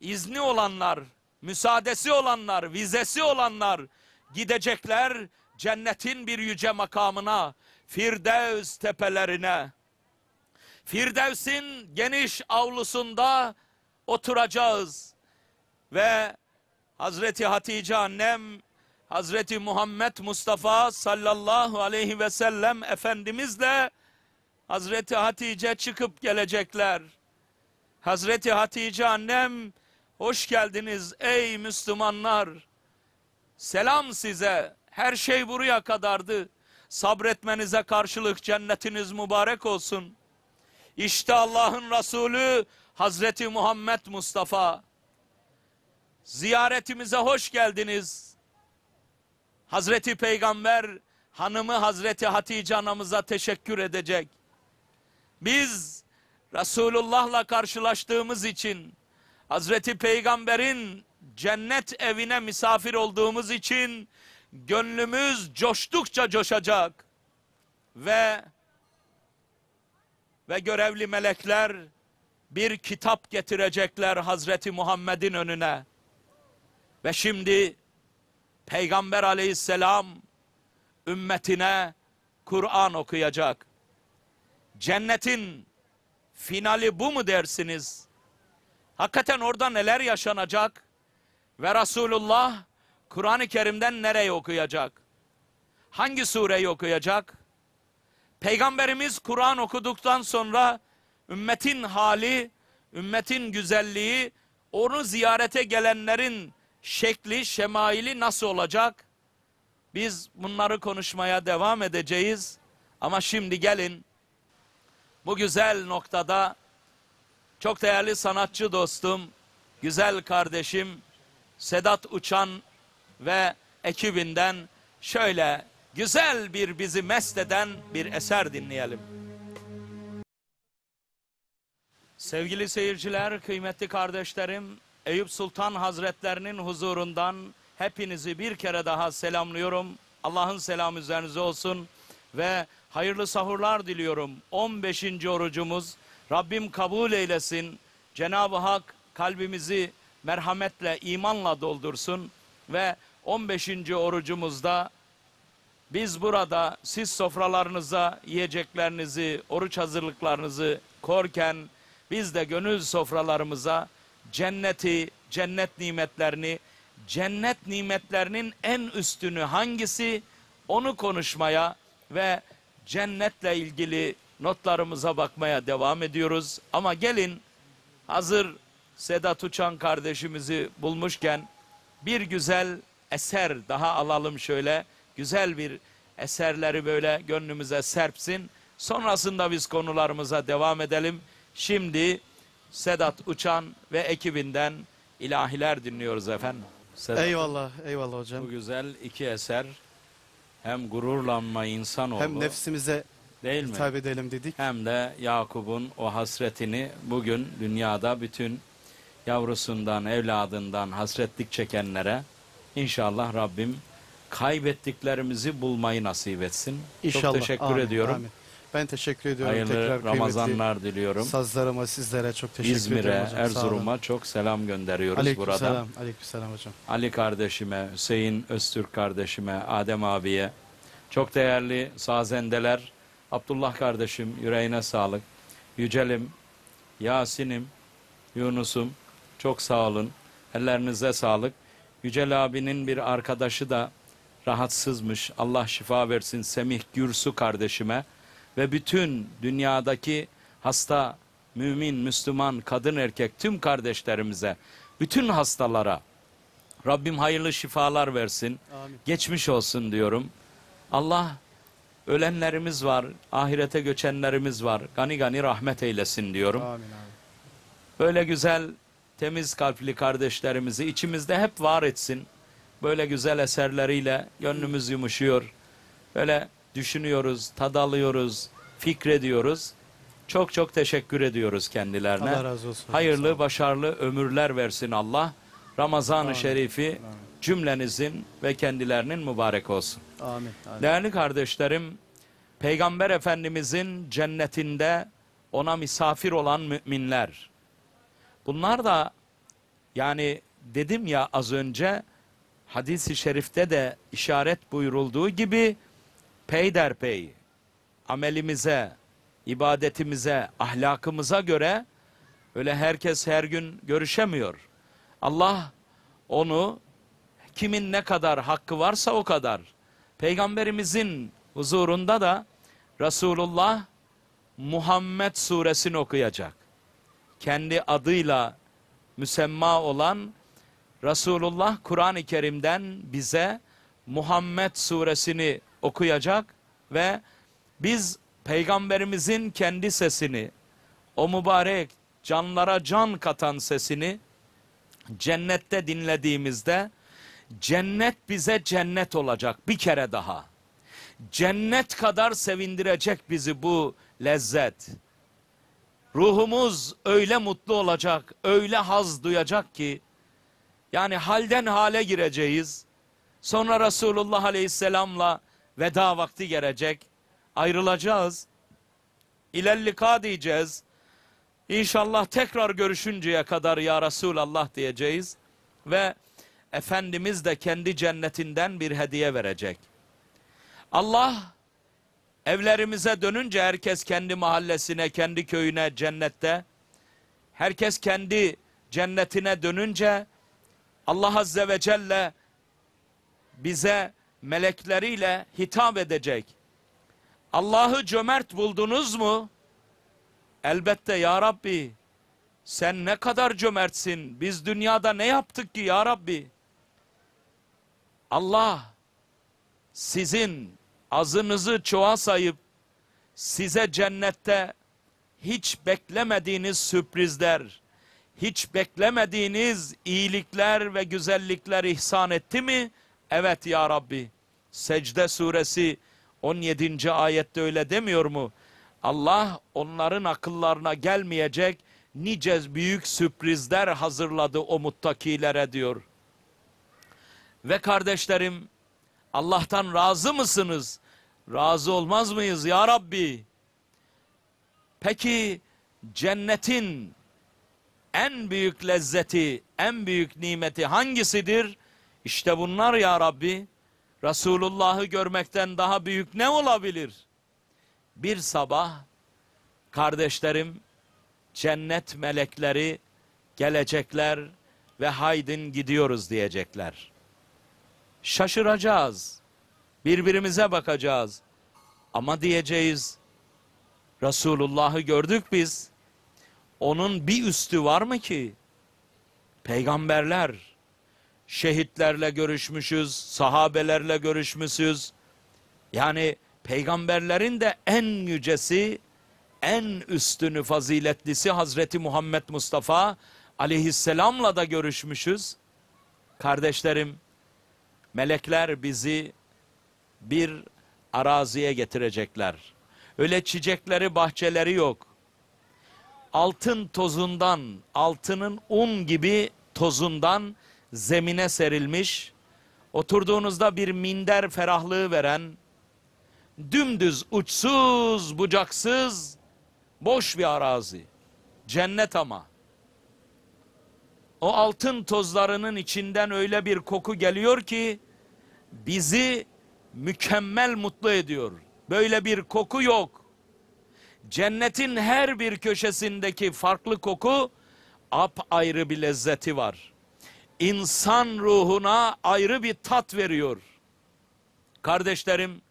izni olanlar, müsaadesi olanlar, vizesi olanlar gidecekler cennetin bir yüce makamına, Firdevs tepelerine. Firdevs'in geniş avlusunda oturacağız ve Hazreti Hatice annem, Hazreti Muhammed Mustafa sallallahu aleyhi ve sellem Efendimizle Hazreti Hatice çıkıp gelecekler. Hazreti Hatice annem, hoş geldiniz ey Müslümanlar. Selam size, her şey buraya kadardı. Sabretmenize karşılık cennetiniz mübarek olsun. İşte Allah'ın Resulü Hazreti Muhammed Mustafa. Ziyaretimize hoş geldiniz. Hazreti Peygamber hanımı Hazreti Hatice anamıza teşekkür edecek. Biz Resulullah'la karşılaştığımız için, Hazreti Peygamber'in cennet evine misafir olduğumuz için gönlümüz coştukça coşacak. Ve ve görevli melekler bir kitap getirecekler Hazreti Muhammed'in önüne. Ve şimdi Peygamber aleyhisselam ümmetine Kur'an okuyacak. Cennetin finali bu mu dersiniz? Hakikaten orada neler yaşanacak? Ve Resulullah Kur'an-ı Kerim'den nereye okuyacak? Hangi sureyi okuyacak? Peygamberimiz Kur'an okuduktan sonra ümmetin hali, ümmetin güzelliği, onu ziyarete gelenlerin şekli, şemaili nasıl olacak? Biz bunları konuşmaya devam edeceğiz. Ama şimdi gelin. Bu güzel noktada çok değerli sanatçı dostum, güzel kardeşim Sedat Uçan ve ekibinden şöyle güzel bir bizi mest eden bir eser dinleyelim. Sevgili seyirciler, kıymetli kardeşlerim, Eyüp Sultan Hazretlerinin huzurundan hepinizi bir kere daha selamlıyorum. Allah'ın selamı üzerinize olsun ve hayırlı sahurlar diliyorum. on beşinci orucumuz Rabbim kabul eylesin. Cenab-ı Hak kalbimizi merhametle, imanla doldursun. Ve on beşinci orucumuzda biz burada siz sofralarınıza yiyeceklerinizi, oruç hazırlıklarınızı korken biz de gönül sofralarımıza cenneti, cennet nimetlerini, cennet nimetlerinin en üstünü hangisi? Onu konuşmaya ve cennetle ilgili notlarımıza bakmaya devam ediyoruz. Ama gelin hazır Sedat Uçan kardeşimizi bulmuşken bir güzel eser daha alalım şöyle. Güzel bir eserleri böyle gönlümüze serpsin. Sonrasında biz konularımıza devam edelim. Şimdi Sedat Uçan ve ekibinden ilahiler dinliyoruz efendim. Sedat, eyvallah, eyvallah hocam. Bu güzel iki eser hem gururlanma insanoğlu, hem nefsimize değil hitap mi? edelim dedik. Hem de Yakup'un o hasretini bugün dünyada bütün yavrusundan, evladından hasretlik çekenlere inşallah Rabbim kaybettiklerimizi bulmayı nasip etsin. İnşallah. Çok teşekkür amin, ediyorum. Amin. Ben teşekkür ediyorum. Hayırlı tekrar Ramazanlar diliyorum. Sazlarıma, sizlere çok teşekkür İzmir'e, ediyorum. İzmir'e, Erzurum'a çok selam gönderiyoruz aleyküm burada. Selam, aleyküm selam hocam. Ali kardeşime, Hüseyin Öztürk kardeşime, Adem abiye, çok değerli sazendeler, Abdullah kardeşim yüreğine sağlık, Yücel'im, Yasin'im, Yunus'um çok sağ olun, ellerinize sağlık. Yücel abinin bir arkadaşı da rahatsızmış, Allah şifa versin, Semih Gürsu kardeşime ve bütün dünyadaki hasta, mümin, Müslüman, kadın, erkek tüm kardeşlerimize, bütün hastalara Rabbim hayırlı şifalar versin. Amin. Geçmiş olsun diyorum. Allah ölenlerimiz var, ahirete göçenlerimiz var. Gani gani rahmet eylesin diyorum. Amin, amin. Böyle güzel, temiz kalpli kardeşlerimizi içimizde hep var etsin. Böyle güzel eserleriyle gönlümüz yumuşuyor. Böyle düşünüyoruz, tad alıyoruz, fikrediyoruz. Çok çok teşekkür ediyoruz kendilerine. Allah razı olsun. Hayırlı, başarılı ömürler versin Allah. Ramazan-ı Şerifi amin, cümlenizin ve kendilerinin mübarek olsun. Amin, amin. Değerli kardeşlerim, Peygamber Efendimizin cennetinde ona misafir olan müminler. Bunlar da yani dedim ya az önce hadis-i şerifte de işaret buyurulduğu gibi peyderpey amelimize, ibadetimize, ahlakımıza göre öyle herkes her gün görüşemiyor. Allah onu kimin ne kadar hakkı varsa o kadar. Peygamberimizin huzurunda da Resulullah Muhammed suresini okuyacak. Kendi adıyla müsemma olan Resulullah Kur'an-ı Kerim'den bize Muhammed suresini okuyacak ve biz Peygamberimizin kendi sesini, o mübarek canlara can katan sesini cennette dinlediğimizde cennet bize cennet olacak bir kere daha. Cennet kadar sevindirecek bizi bu lezzet. Ruhumuz öyle mutlu olacak, öyle haz duyacak ki yani halden hale gireceğiz. Sonra Resulullah Aleyhisselam'la veda vakti gelecek. Ayrılacağız. İlellika diyeceğiz. İnşallah tekrar görüşünceye kadar ya Resulallah diyeceğiz. Ve Efendimiz de kendi cennetinden bir hediye verecek. Allah evlerimize dönünce herkes kendi mahallesine, kendi köyüne cennette. Herkes kendi cennetine dönünce Allah Azze ve Celle bize melekleriyle hitap edecek. Allah'ı cömert buldunuz mu? Elbette ya Rabbi, sen ne kadar cömertsin. Biz dünyada ne yaptık ki ya Rabbi? Allah sizin azınızı çoğa sayıp size cennette hiç beklemediğiniz sürprizler, hiç beklemediğiniz iyilikler ve güzellikler ihsan etti mi? Evet ya Rabbi. Secde suresi on yedinci ayette öyle demiyor mu? Allah onların akıllarına gelmeyecek nice büyük sürprizler hazırladı o muttakilere diyor. Ve kardeşlerim, Allah'tan razı mısınız? Razı olmaz mıyız ya Rabbi? Peki cennetin en büyük lezzeti, en büyük nimeti hangisidir? İşte bunlar ya Rabbi. Resulullah'ı görmekten daha büyük ne olabilir? Bir sabah kardeşlerim cennet melekleri gelecekler ve haydin gidiyoruz diyecekler. Şaşıracağız, birbirimize bakacağız ama diyeceğiz, Resulullah'ı gördük biz, onun bir üstü var mı ki? Peygamberler, şehitlerle görüşmüşüz, sahabelerle görüşmüşüz. Yani peygamberlerin de en yücesi, en üstünü, faziletlisi Hazreti Muhammed Mustafa aleyhisselamla da görüşmüşüz. Kardeşlerim, melekler bizi bir araziye getirecekler. Öyle çiçekleri, bahçeleri yok. Altın tozundan, altının un gibi tozundan zemine serilmiş, oturduğunuzda bir minder ferahlığı veren, dümdüz, uçsuz, bucaksız, boş bir arazi. Cennet ama. O altın tozlarının içinden öyle bir koku geliyor ki, bizi mükemmel mutlu ediyor. Böyle bir koku yok. Cennetin her bir köşesindeki farklı koku, apayrı bir lezzeti var. İnsan ruhuna ayrı bir tat veriyor. Kardeşlerim,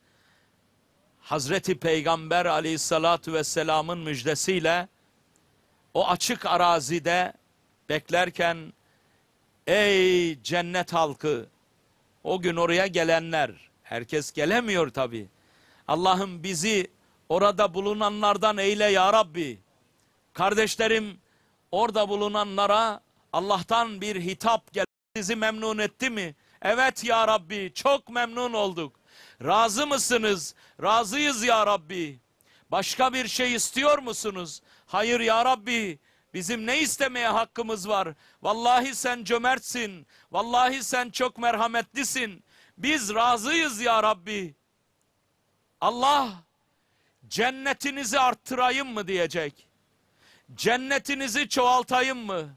Hazreti Peygamber aleyhissalatu vesselamın müjdesiyle o açık arazide beklerken, ey cennet halkı, o gün oraya gelenler, herkes gelemiyor tabi. Allah'ım bizi orada bulunanlardan eyle ya Rabbi. Kardeşlerim, orada bulunanlara Allah'tan bir hitap geldi. Sizi memnun etti mi? Evet ya Rabbi, çok memnun olduk. Razı mısınız? Razıyız ya Rabbi. Başka bir şey istiyor musunuz? Hayır ya Rabbi. Bizim ne istemeye hakkımız var? Vallahi sen cömertsin. Vallahi sen çok merhametlisin. Biz razıyız ya Rabbi. Allah cennetinizi arttırayım mı diyecek. Cennetinizi çoğaltayım mı?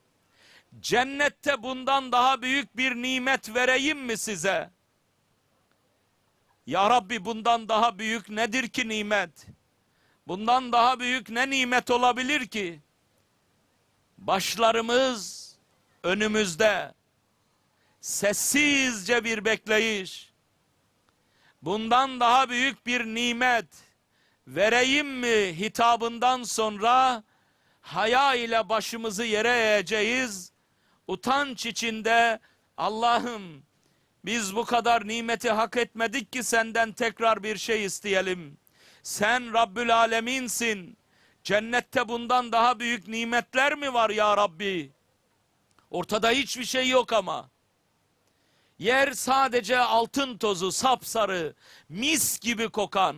Cennette bundan daha büyük bir nimet vereyim mi size? Ya Rabbi, bundan daha büyük nedir ki nimet? Bundan daha büyük ne nimet olabilir ki? Başlarımız önümüzde. Sessizce bir bekleyiş. Bundan daha büyük bir nimet vereyim mi hitabından sonra haya ile başımızı yere eğeceğiz. Utanç içinde Allah'ım biz bu kadar nimeti hak etmedik ki senden tekrar bir şey isteyelim. Sen Rabbül Aleminsin. Cennette bundan daha büyük nimetler mi var ya Rabbi? Ortada hiçbir şey yok ama. Yer sadece altın tozu, sapsarı, mis gibi kokan.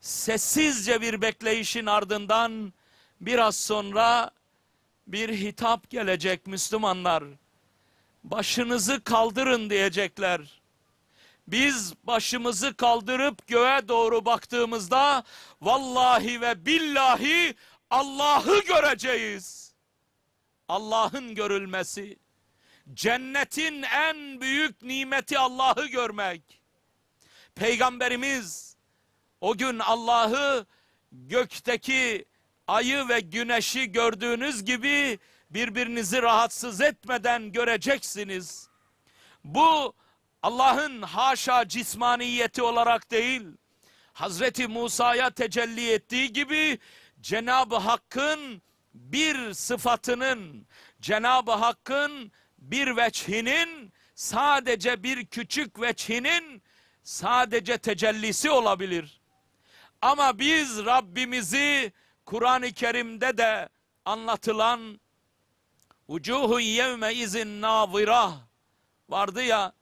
Sessizce bir bekleyişin ardından biraz sonra bir hitap gelecek Müslümanlar. Başınızı kaldırın diyecekler. Biz başımızı kaldırıp göğe doğru baktığımızda vallahi ve billahi Allah'ı göreceğiz. Allah'ın görülmesi, cennetin en büyük nimeti Allah'ı görmek. Peygamberimiz o gün Allah'ı gökteki ayı ve güneşi gördüğünüz gibi birbirinizi rahatsız etmeden göreceksiniz. Bu Allah'ın haşa cismaniyeti olarak değil, Hazreti Musa'ya tecelli ettiği gibi Cenab-ı Hakk'ın bir sıfatının, Cenab-ı Hakk'ın bir veçhinin, sadece bir küçük veçhinin sadece tecellisi olabilir. Ama biz Rabbimizi Kur'an-ı Kerim'de de anlatılan "Vucuhun yevme izin nâvirah" vardı ya,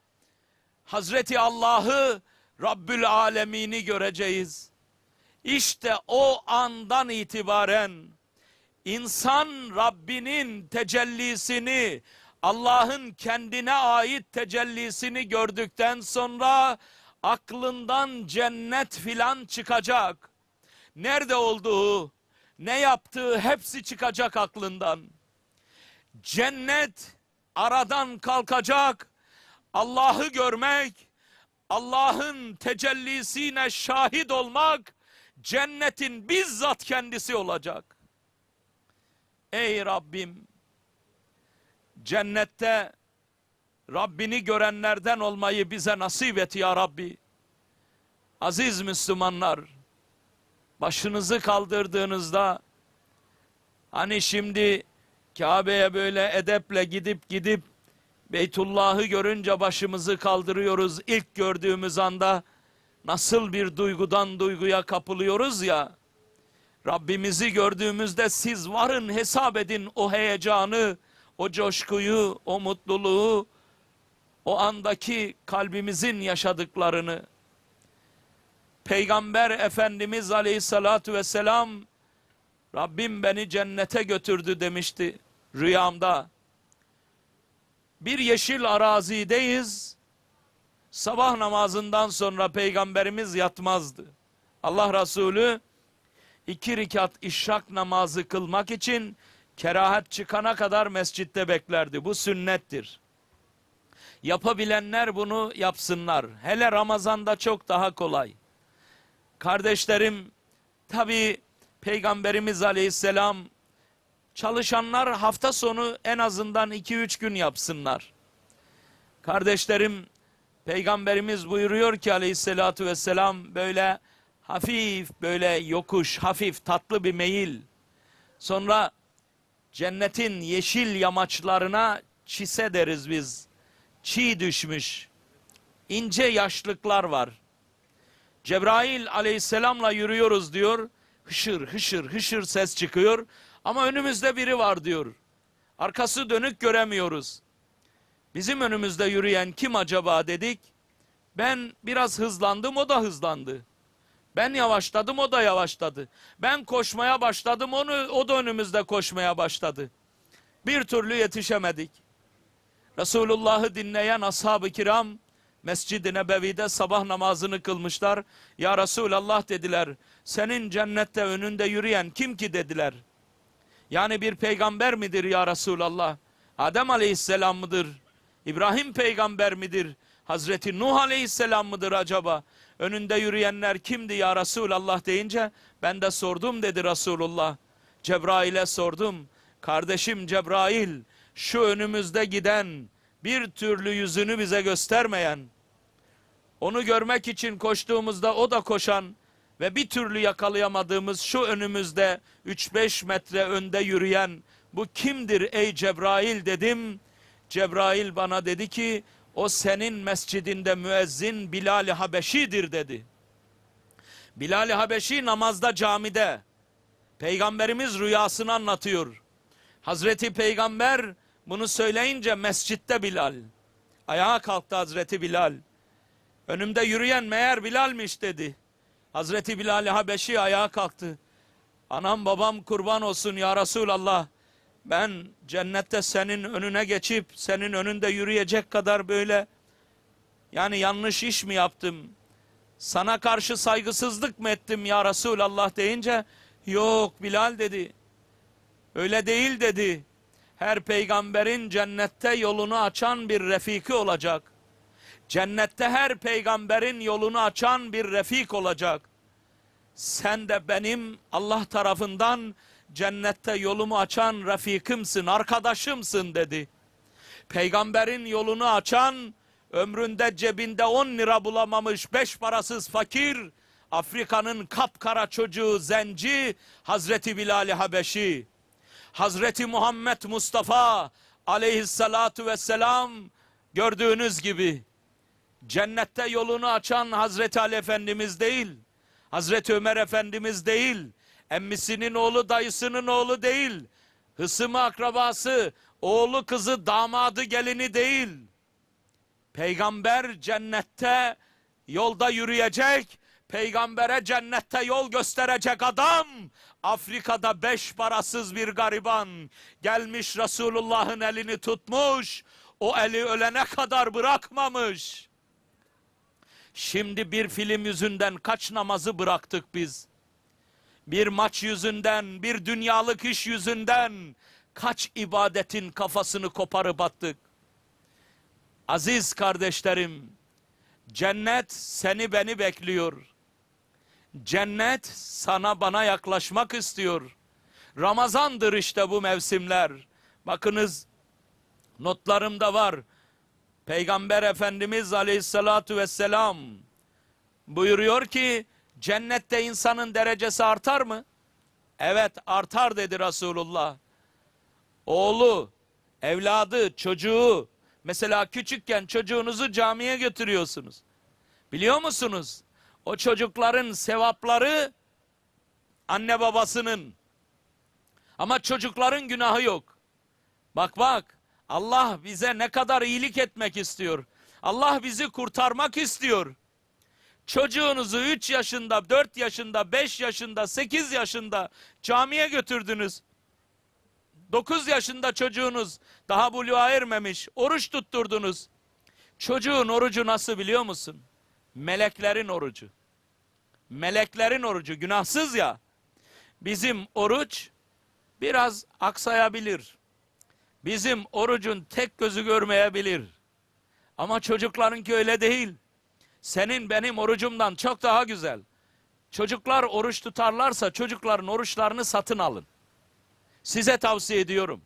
Hazreti Allah'ı, Rabbül Alemin'i göreceğiz. İşte o andan itibaren insan Rabbinin tecellisini, Allah'ın kendine ait tecellisini gördükten sonra aklından cennet filan çıkacak. Nerede olduğu, ne yaptığı hepsi çıkacak aklından. Cennet aradan kalkacak. Allah'ı görmek, Allah'ın tecellisine şahit olmak, cennetin bizzat kendisi olacak. Ey Rabbim, cennette Rabbini görenlerden olmayı bize nasip et ya Rabbi. Aziz Müslümanlar, başınızı kaldırdığınızda, hani şimdi Kabe'ye böyle edeple gidip gidip Beytullah'ı görünce başımızı kaldırıyoruz, ilk gördüğümüz anda nasıl bir duygudan duyguya kapılıyoruz ya, Rabbimizi gördüğümüzde siz varın, hesap edin o heyecanı, o coşkuyu, o mutluluğu, o andaki kalbimizin yaşadıklarını. Peygamber Efendimiz Aleyhissalatu vesselam, Rabbim beni cennete götürdü demişti rüyamda. Bir yeşil arazideyiz. Sabah namazından sonra Peygamberimiz yatmazdı. Allah Resulü iki rekat işrak namazı kılmak için kerahat çıkana kadar mescitte beklerdi. Bu sünnettir. Yapabilenler bunu yapsınlar. Hele Ramazan'da çok daha kolay. Kardeşlerim, tabii Peygamberimiz Aleyhisselam, çalışanlar hafta sonu en azından iki üç gün yapsınlar. Kardeşlerim, Peygamberimiz buyuruyor ki Aleyhisselatü vesselam, böyle hafif, böyle yokuş, hafif tatlı bir meyil. Sonra cennetin yeşil yamaçlarına çise deriz biz. Çiğ düşmüş, ince yaşlıklar var. Cebrail aleyhisselamla yürüyoruz diyor. Hışır hışır hışır ses çıkıyor. Ama önümüzde biri var diyor. Arkası dönük göremiyoruz. Bizim önümüzde yürüyen kim acaba dedik. Ben biraz hızlandım, o da hızlandı. Ben yavaşladım, o da yavaşladı. Ben koşmaya başladım, onu, o da önümüzde koşmaya başladı. Bir türlü yetişemedik. Resulullah'ı dinleyen ashab-ı kiram Mescid-i Nebevi'de sabah namazını kılmışlar. Ya Resulallah dediler, senin cennette önünde yürüyen kim ki dediler. Yani bir peygamber midir ya Resulallah? Adem aleyhisselam mıdır? İbrahim peygamber midir? Hazreti Nuh aleyhisselam mıdır acaba? Önünde yürüyenler kimdi ya Resulallah deyince, ben de sordum dedi Resulullah. Cebrail'e sordum. Kardeşim Cebrail, şu önümüzde giden, bir türlü yüzünü bize göstermeyen, onu görmek için koştuğumuzda o da koşan ve bir türlü yakalayamadığımız şu önümüzde üç beş metre önde yürüyen bu kimdir ey Cebrail dedim. Cebrail bana dedi ki, o senin mescidinde müezzin Bilal-i Habeşi'dir dedi. Bilal-i Habeşi namazda camide. Peygamberimiz rüyasını anlatıyor. Hazreti Peygamber bunu söyleyince mescitte Bilal. Ayağa kalktı Hazreti Bilal. Önümde yürüyen meğer Bilal'miş dedi. Hazreti Bilal-i Habeşi ayağa kalktı. Anam babam kurban olsun ya Resulallah. Ben cennette senin önüne geçip senin önünde yürüyecek kadar böyle, yani yanlış iş mi yaptım? Sana karşı saygısızlık mı ettim ya Resulallah deyince, yok Bilal dedi. Öyle değil dedi. Her peygamberin cennette yolunu açan bir refiki olacak. Cennette her peygamberin yolunu açan bir refik olacak. Sen de benim Allah tarafından cennette yolumu açan refikimsin, arkadaşımsın dedi. Peygamberin yolunu açan, ömründe cebinde on lira bulamamış beş parasız fakir, Afrika'nın kapkara çocuğu zenci Hazreti Bilal-i Habeşi. Hazreti Muhammed Mustafa aleyhissalatu vesselam, gördüğünüz gibi cennette yolunu açan Hazreti Ali Efendimiz değil, Hazreti Ömer Efendimiz değil, emmisinin oğlu, dayısının oğlu değil, hısımı, akrabası, oğlu, kızı, damadı, gelini değil. Peygamber cennette yolda yürüyecek, peygambere cennette yol gösterecek adam, Afrika'da beş parasız bir gariban, gelmiş Resulullah'ın elini tutmuş, o eli ölene kadar bırakmamış. Şimdi bir film yüzünden kaç namazı bıraktık biz? Bir maç yüzünden, bir dünyalık iş yüzünden kaç ibadetin kafasını koparıp attık? Aziz kardeşlerim, cennet seni beni bekliyor. Cennet sana bana yaklaşmak istiyor. Ramazandır işte bu mevsimler. Bakınız notlarımda var. Peygamber Efendimiz Aleyhissalatu vesselam buyuruyor ki cennette insanın derecesi artar mı? Evet artar dedi Resulullah. Oğlu, evladı, çocuğu, mesela küçükken çocuğunuzu camiye götürüyorsunuz. Biliyor musunuz? O çocukların sevapları anne babasının. Ama çocukların günahı yok. Bak bak, Allah bize ne kadar iyilik etmek istiyor. Allah bizi kurtarmak istiyor. Çocuğunuzu üç yaşında, dört yaşında, beş yaşında, sekiz yaşında camiye götürdünüz. dokuz yaşında çocuğunuz daha buluğa ermemiş, oruç tutturdunuz. Çocuğun orucu nasıl biliyor musun? Meleklerin orucu. Meleklerin orucu günahsız ya. Bizim oruç biraz aksayabilir. Bizim orucun tek gözü görmeyebilir. Ama çocuklarınki öyle değil. Senin benim orucumdan çok daha güzel. Çocuklar oruç tutarlarsa çocukların oruçlarını satın alın. Size tavsiye ediyorum.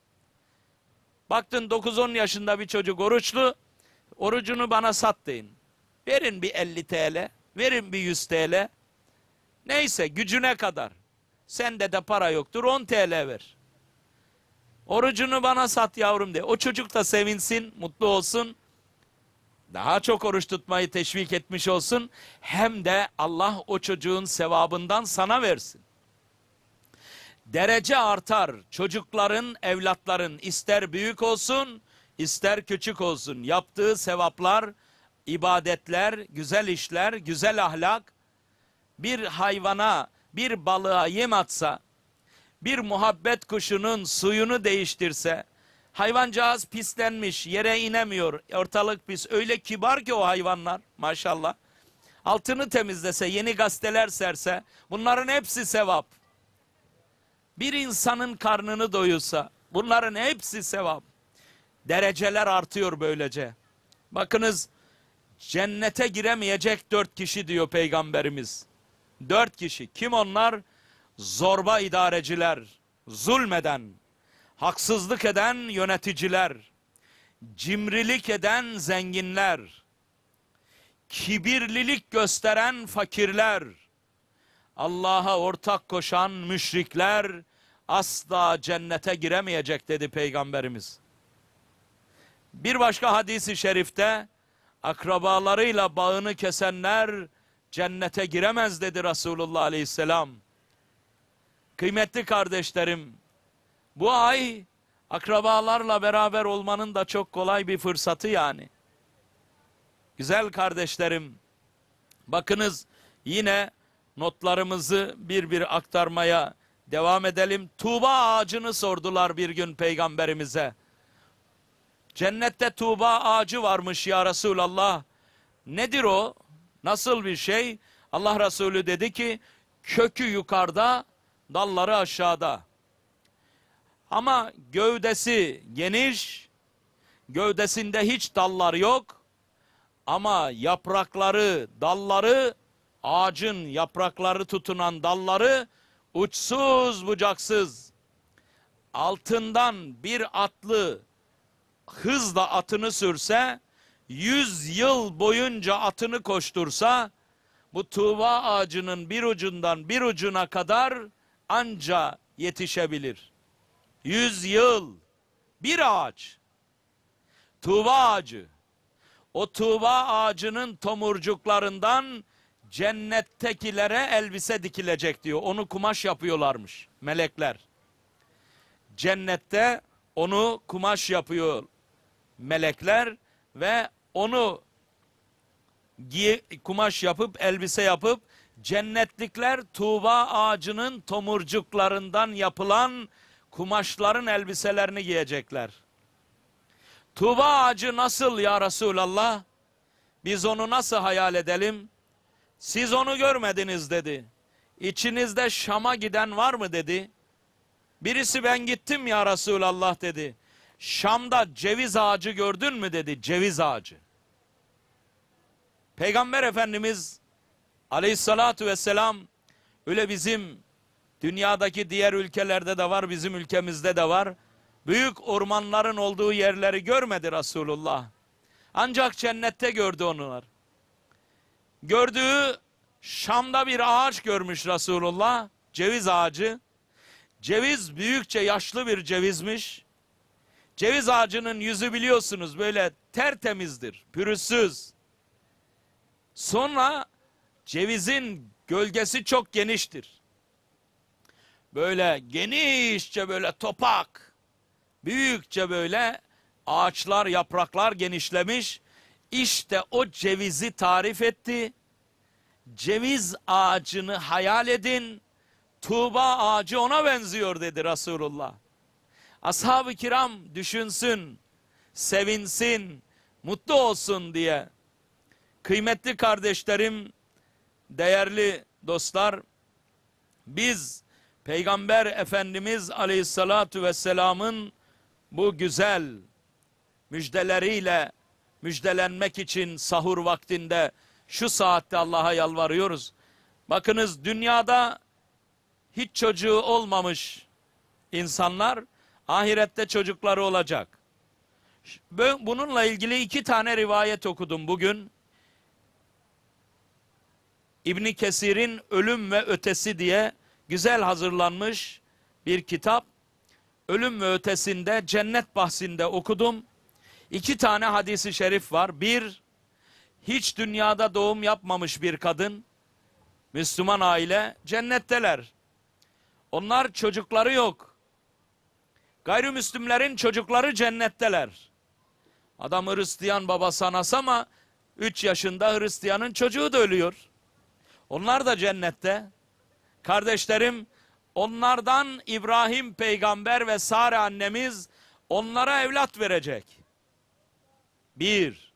Baktın dokuz on yaşında bir çocuk oruçlu, orucunu bana sat deyin. Verin bir elli TL, verin bir yüz TL. Neyse gücüne kadar. Sende de para yoktur, on TL ver. Orucunu bana sat yavrum de. O çocuk da sevinsin, mutlu olsun. Daha çok oruç tutmayı teşvik etmiş olsun. Hem de Allah o çocuğun sevabından sana versin. Derece artar. Çocukların, evlatların ister büyük olsun, ister küçük olsun. Yaptığı sevaplar, ibadetler, güzel işler, güzel ahlak. Bir hayvana, bir balığa yem atsa, bir muhabbet kuşunun suyunu değiştirse, hayvancağız pislenmiş, yere inemiyor, ortalık pis. Öyle kibar ki o hayvanlar, maşallah. Altını temizlese, yeni gazeteler serse, bunların hepsi sevap. Bir insanın karnını doyursa, bunların hepsi sevap. Dereceler artıyor böylece. Bakınız, cennete giremeyecek dört kişi diyor Peygamberimiz. Dört kişi. Kim onlar? Zorba idareciler, zulmeden, haksızlık eden yöneticiler, cimrilik eden zenginler, kibirlilik gösteren fakirler, Allah'a ortak koşan müşrikler asla cennete giremeyecek dedi Peygamberimiz. Bir başka hadis-i şerifte akrabalarıyla bağını kesenler cennete giremez dedi Resulullah Aleyhisselam. Kıymetli kardeşlerim, bu ay akrabalarla beraber olmanın da çok kolay bir fırsatı yani. Güzel kardeşlerim, bakınız yine notlarımızı bir bir aktarmaya devam edelim. Tuğba ağacını sordular bir gün Peygamberimize. Cennette tuğba ağacı varmış ya Resulallah. Nedir o? Nasıl bir şey? Allah Resulü dedi ki, kökü yukarıda, dalları aşağıda. Ama gövdesi geniş, gövdesinde hiç dallar yok. Ama yaprakları, dalları, ağacın yaprakları tutunan dalları uçsuz bucaksız. Altından bir atlı hızla atını sürse, yüz yıl boyunca atını koştursa, bu tuğba ağacının bir ucundan bir ucuna kadar anca yetişebilir. Yüz yıl, bir ağaç, tuğba ağacı. O tuğba ağacının tomurcuklarından cennettekilere elbise dikilecek diyor. Onu kumaş yapıyorlarmış melekler. Cennette onu kumaş yapıyor melekler ve onu giy kumaş yapıp elbise yapıp cennetlikler tuğba ağacının tomurcuklarından yapılan kumaşların elbiselerini giyecekler. Tuğba ağacı nasıl ya Resulallah? Biz onu nasıl hayal edelim? Siz onu görmediniz dedi. İçinizde Şam'a giden var mı dedi. Birisi ben gittim ya Resulallah dedi. Şam'da ceviz ağacı gördün mü dedi. Ceviz ağacı. Peygamber Efendimiz Aleyhissalatu vesselam öyle bizim dünyadaki diğer ülkelerde de var, bizim ülkemizde de var. Büyük ormanların olduğu yerleri görmedi Resulullah. Ancak cennette gördü onlar. Gördüğü Şam'da bir ağaç görmüş Resulullah. Ceviz ağacı. Ceviz büyükçe yaşlı bir cevizmiş. Ceviz ağacının yüzü biliyorsunuz böyle tertemizdir, pürüzsüz. Sonra cevizin gölgesi çok geniştir. Böyle genişçe böyle topak, büyükçe böyle ağaçlar, yapraklar genişlemiş. İşte o cevizi tarif etti. Ceviz ağacını hayal edin. Tuğba ağacı ona benziyor dedi Resulullah. Ashab-ı kiram düşünsün, sevinsin, mutlu olsun diye. Kıymetli kardeşlerim, değerli dostlar, biz Peygamber Efendimiz Aleyhissalatu Vesselam'ın bu güzel müjdeleriyle müjdelenmek için sahur vaktinde şu saatte Allah'a yalvarıyoruz. Bakınız, dünyada hiç çocuğu olmamış insanlar ahirette çocukları olacak. Bununla ilgili iki tane rivayet okudum bugün. İbn Kesir'in Ölüm ve Ötesi diye güzel hazırlanmış bir kitap. Ölüm ve Ötesi'nde, cennet bahsinde okudum. İki tane hadisi şerif var. Bir, hiç dünyada doğum yapmamış bir kadın, Müslüman aile, cennetteler. Onlar çocukları yok. Gayrimüslimlerin çocukları cennetteler. Adam Hristiyan babası anası ama üç yaşında Hristiyanın çocuğu da ölüyor. Onlar da cennette. Kardeşlerim, onlardan İbrahim peygamber ve Sare annemiz onlara evlat verecek. Bir.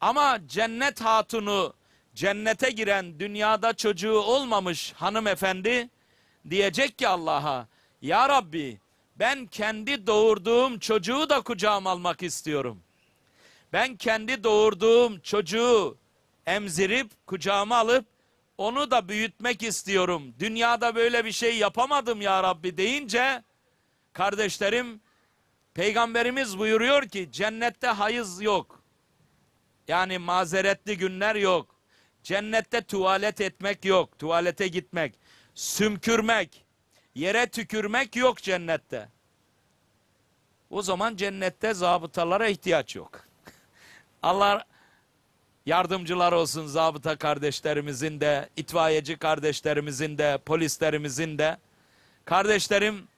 Ama cennet hatunu, cennete giren dünyada çocuğu olmamış hanımefendi diyecek ki Allah'a, ya Rabbi ben kendi doğurduğum çocuğu da kucağıma almak istiyorum. Ben kendi doğurduğum çocuğu emzirip kucağıma alıp onu da büyütmek istiyorum. Dünyada böyle bir şey yapamadım ya Rabbi deyince, kardeşlerim, Peygamberimiz buyuruyor ki cennette hayız yok. Yani mazeretli günler yok. Cennette tuvalet etmek yok. Tuvalete gitmek, sümkürmek, yere tükürmek yok cennette. O zaman cennette zabıtalara ihtiyaç yok. Allah yardımcılar olsun zabıta kardeşlerimizin de, itfaiyeci kardeşlerimizin de, polislerimizin de. Kardeşlerim,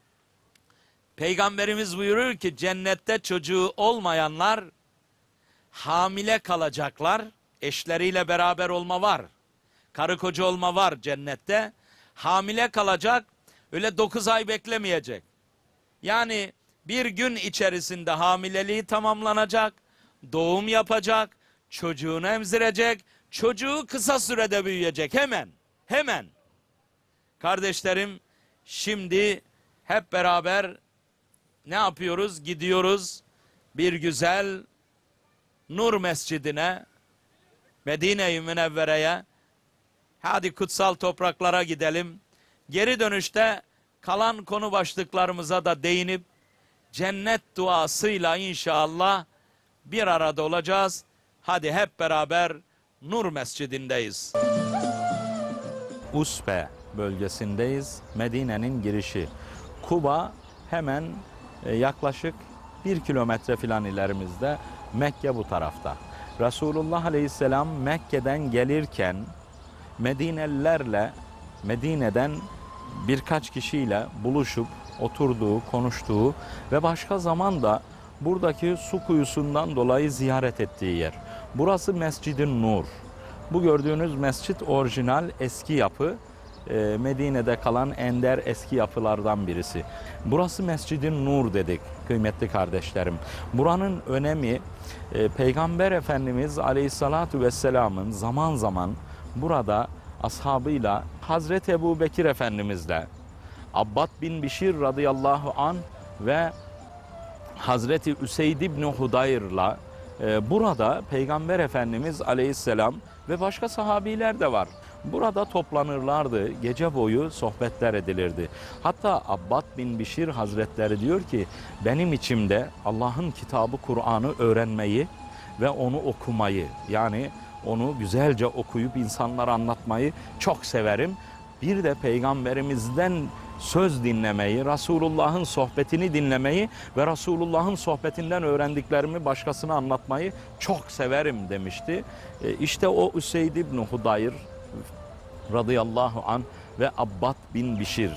Peygamberimiz buyurur ki cennette çocuğu olmayanlar hamile kalacaklar. Eşleriyle beraber olma var. Karı koca olma var cennette. Hamile kalacak, öyle dokuz ay beklemeyecek. Yani bir gün içerisinde hamileliği tamamlanacak, doğum yapacak, çocuğunu emzirecek, çocuğu kısa sürede büyüyecek. Hemen, hemen. Kardeşlerim, şimdi hep beraber ne yapıyoruz? Gidiyoruz bir güzel Nur Mescidine, Medine-i Münevvere'ye. Hadi kutsal topraklara gidelim. Geri dönüşte kalan konu başlıklarımıza da değinip cennet duasıyla inşallah bir arada olacağız. Hadi hep beraber Nur Mescidindeyiz. Usbe bölgesindeyiz. Medine'nin girişi. Kuba hemen yaklaşık bir kilometre filan ilerimizde. Mekke bu tarafta. Resulullah Aleyhisselam Mekke'den gelirken Medine'lilerle, Medine'den birkaç kişiyle buluşup oturduğu, konuştuğu ve başka zaman da buradaki su kuyusundan dolayı ziyaret ettiği yer. Burası Mescid-i Nur. Bu gördüğünüz mescit orijinal eski yapı. Medine'de kalan ender eski yapılardan birisi. Burası Mescid-i Nur dedik kıymetli kardeşlerim. Buranın önemi, Peygamber Efendimiz Aleyhissalatu Vesselam'ın zaman zaman burada ashabıyla, Hazreti Ebu Bekir Efendimizle, Abbad bin Bişir radıyallahu anh ve Hazreti Üseyd bin Hudayr'la burada Peygamber Efendimiz Aleyhisselam ve başka sahabiler de var. Burada toplanırlardı. Gece boyu sohbetler edilirdi. Hatta Abbad bin Bişir Hazretleri diyor ki, benim içimde Allah'ın kitabı Kur'an'ı öğrenmeyi ve onu okumayı, yani onu güzelce okuyup insanlara anlatmayı çok severim. Bir de Peygamberimizden söz dinlemeyi, Resulullah'ın sohbetini dinlemeyi ve Resulullah'ın sohbetinden öğrendiklerimi başkasına anlatmayı çok severim demişti. İşte o Üseyd bin Hudayr radıyallahu anh ve Abbad bin Bişir,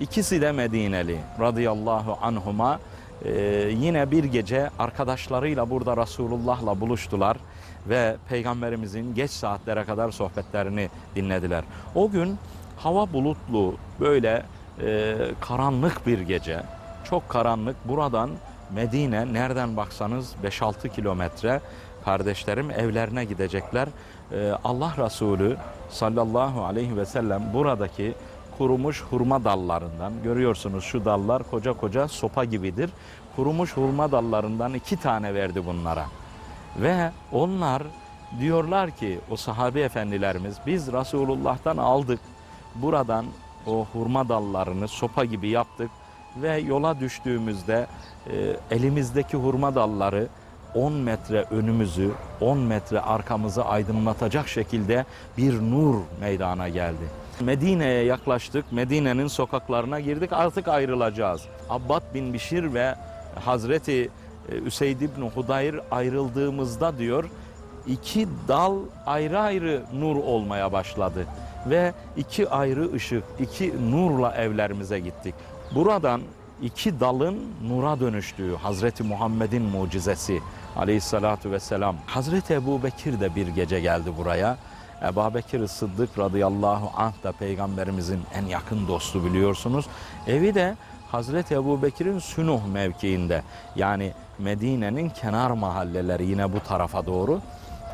ikisi de Medineli radıyallahu anhuma, Ee, yine bir gece arkadaşlarıyla burada Resulullah'la buluştular ve Peygamberimizin geç saatlere kadar sohbetlerini dinlediler. O gün hava bulutlu, böyle e, karanlık bir gece, çok karanlık. Buradan Medine nereden baksanız beş altı kilometre. Kardeşlerim evlerine gidecekler. Ee, Allah Resulü sallallahu aleyhi ve sellem buradaki kurumuş hurma dallarından, görüyorsunuz şu dallar koca koca sopa gibidir, kurumuş hurma dallarından iki tane verdi bunlara. Ve onlar diyorlar ki, o sahabe efendilerimiz, biz Resulullah'tan aldık, buradan o hurma dallarını sopa gibi yaptık ve yola düştüğümüzde e, elimizdeki hurma dalları on metre önümüzü, on metre arkamızı aydınlatacak şekilde bir nur meydana geldi. Medine'ye yaklaştık, Medine'nin sokaklarına girdik, artık ayrılacağız. Abbad bin Bişir ve Hazreti Üseyd bin Hudayr ayrıldığımızda diyor, iki dal ayrı ayrı nur olmaya başladı. Ve iki ayrı ışık, iki nurla evlerimize gittik. Buradan iki dalın nura dönüştüğü Hazreti Muhammed'in mucizesi aleyhissalatu vesselam. Hazreti Ebu Bekir de bir gece geldi buraya. Ebu Bekir Sıddık radıyallahu anh da Peygamberimizin en yakın dostu, biliyorsunuz. Evi de Hazreti Ebu Bekir'in Sünuh mevkiinde, yani Medine'nin kenar mahalleleri yine bu tarafa doğru.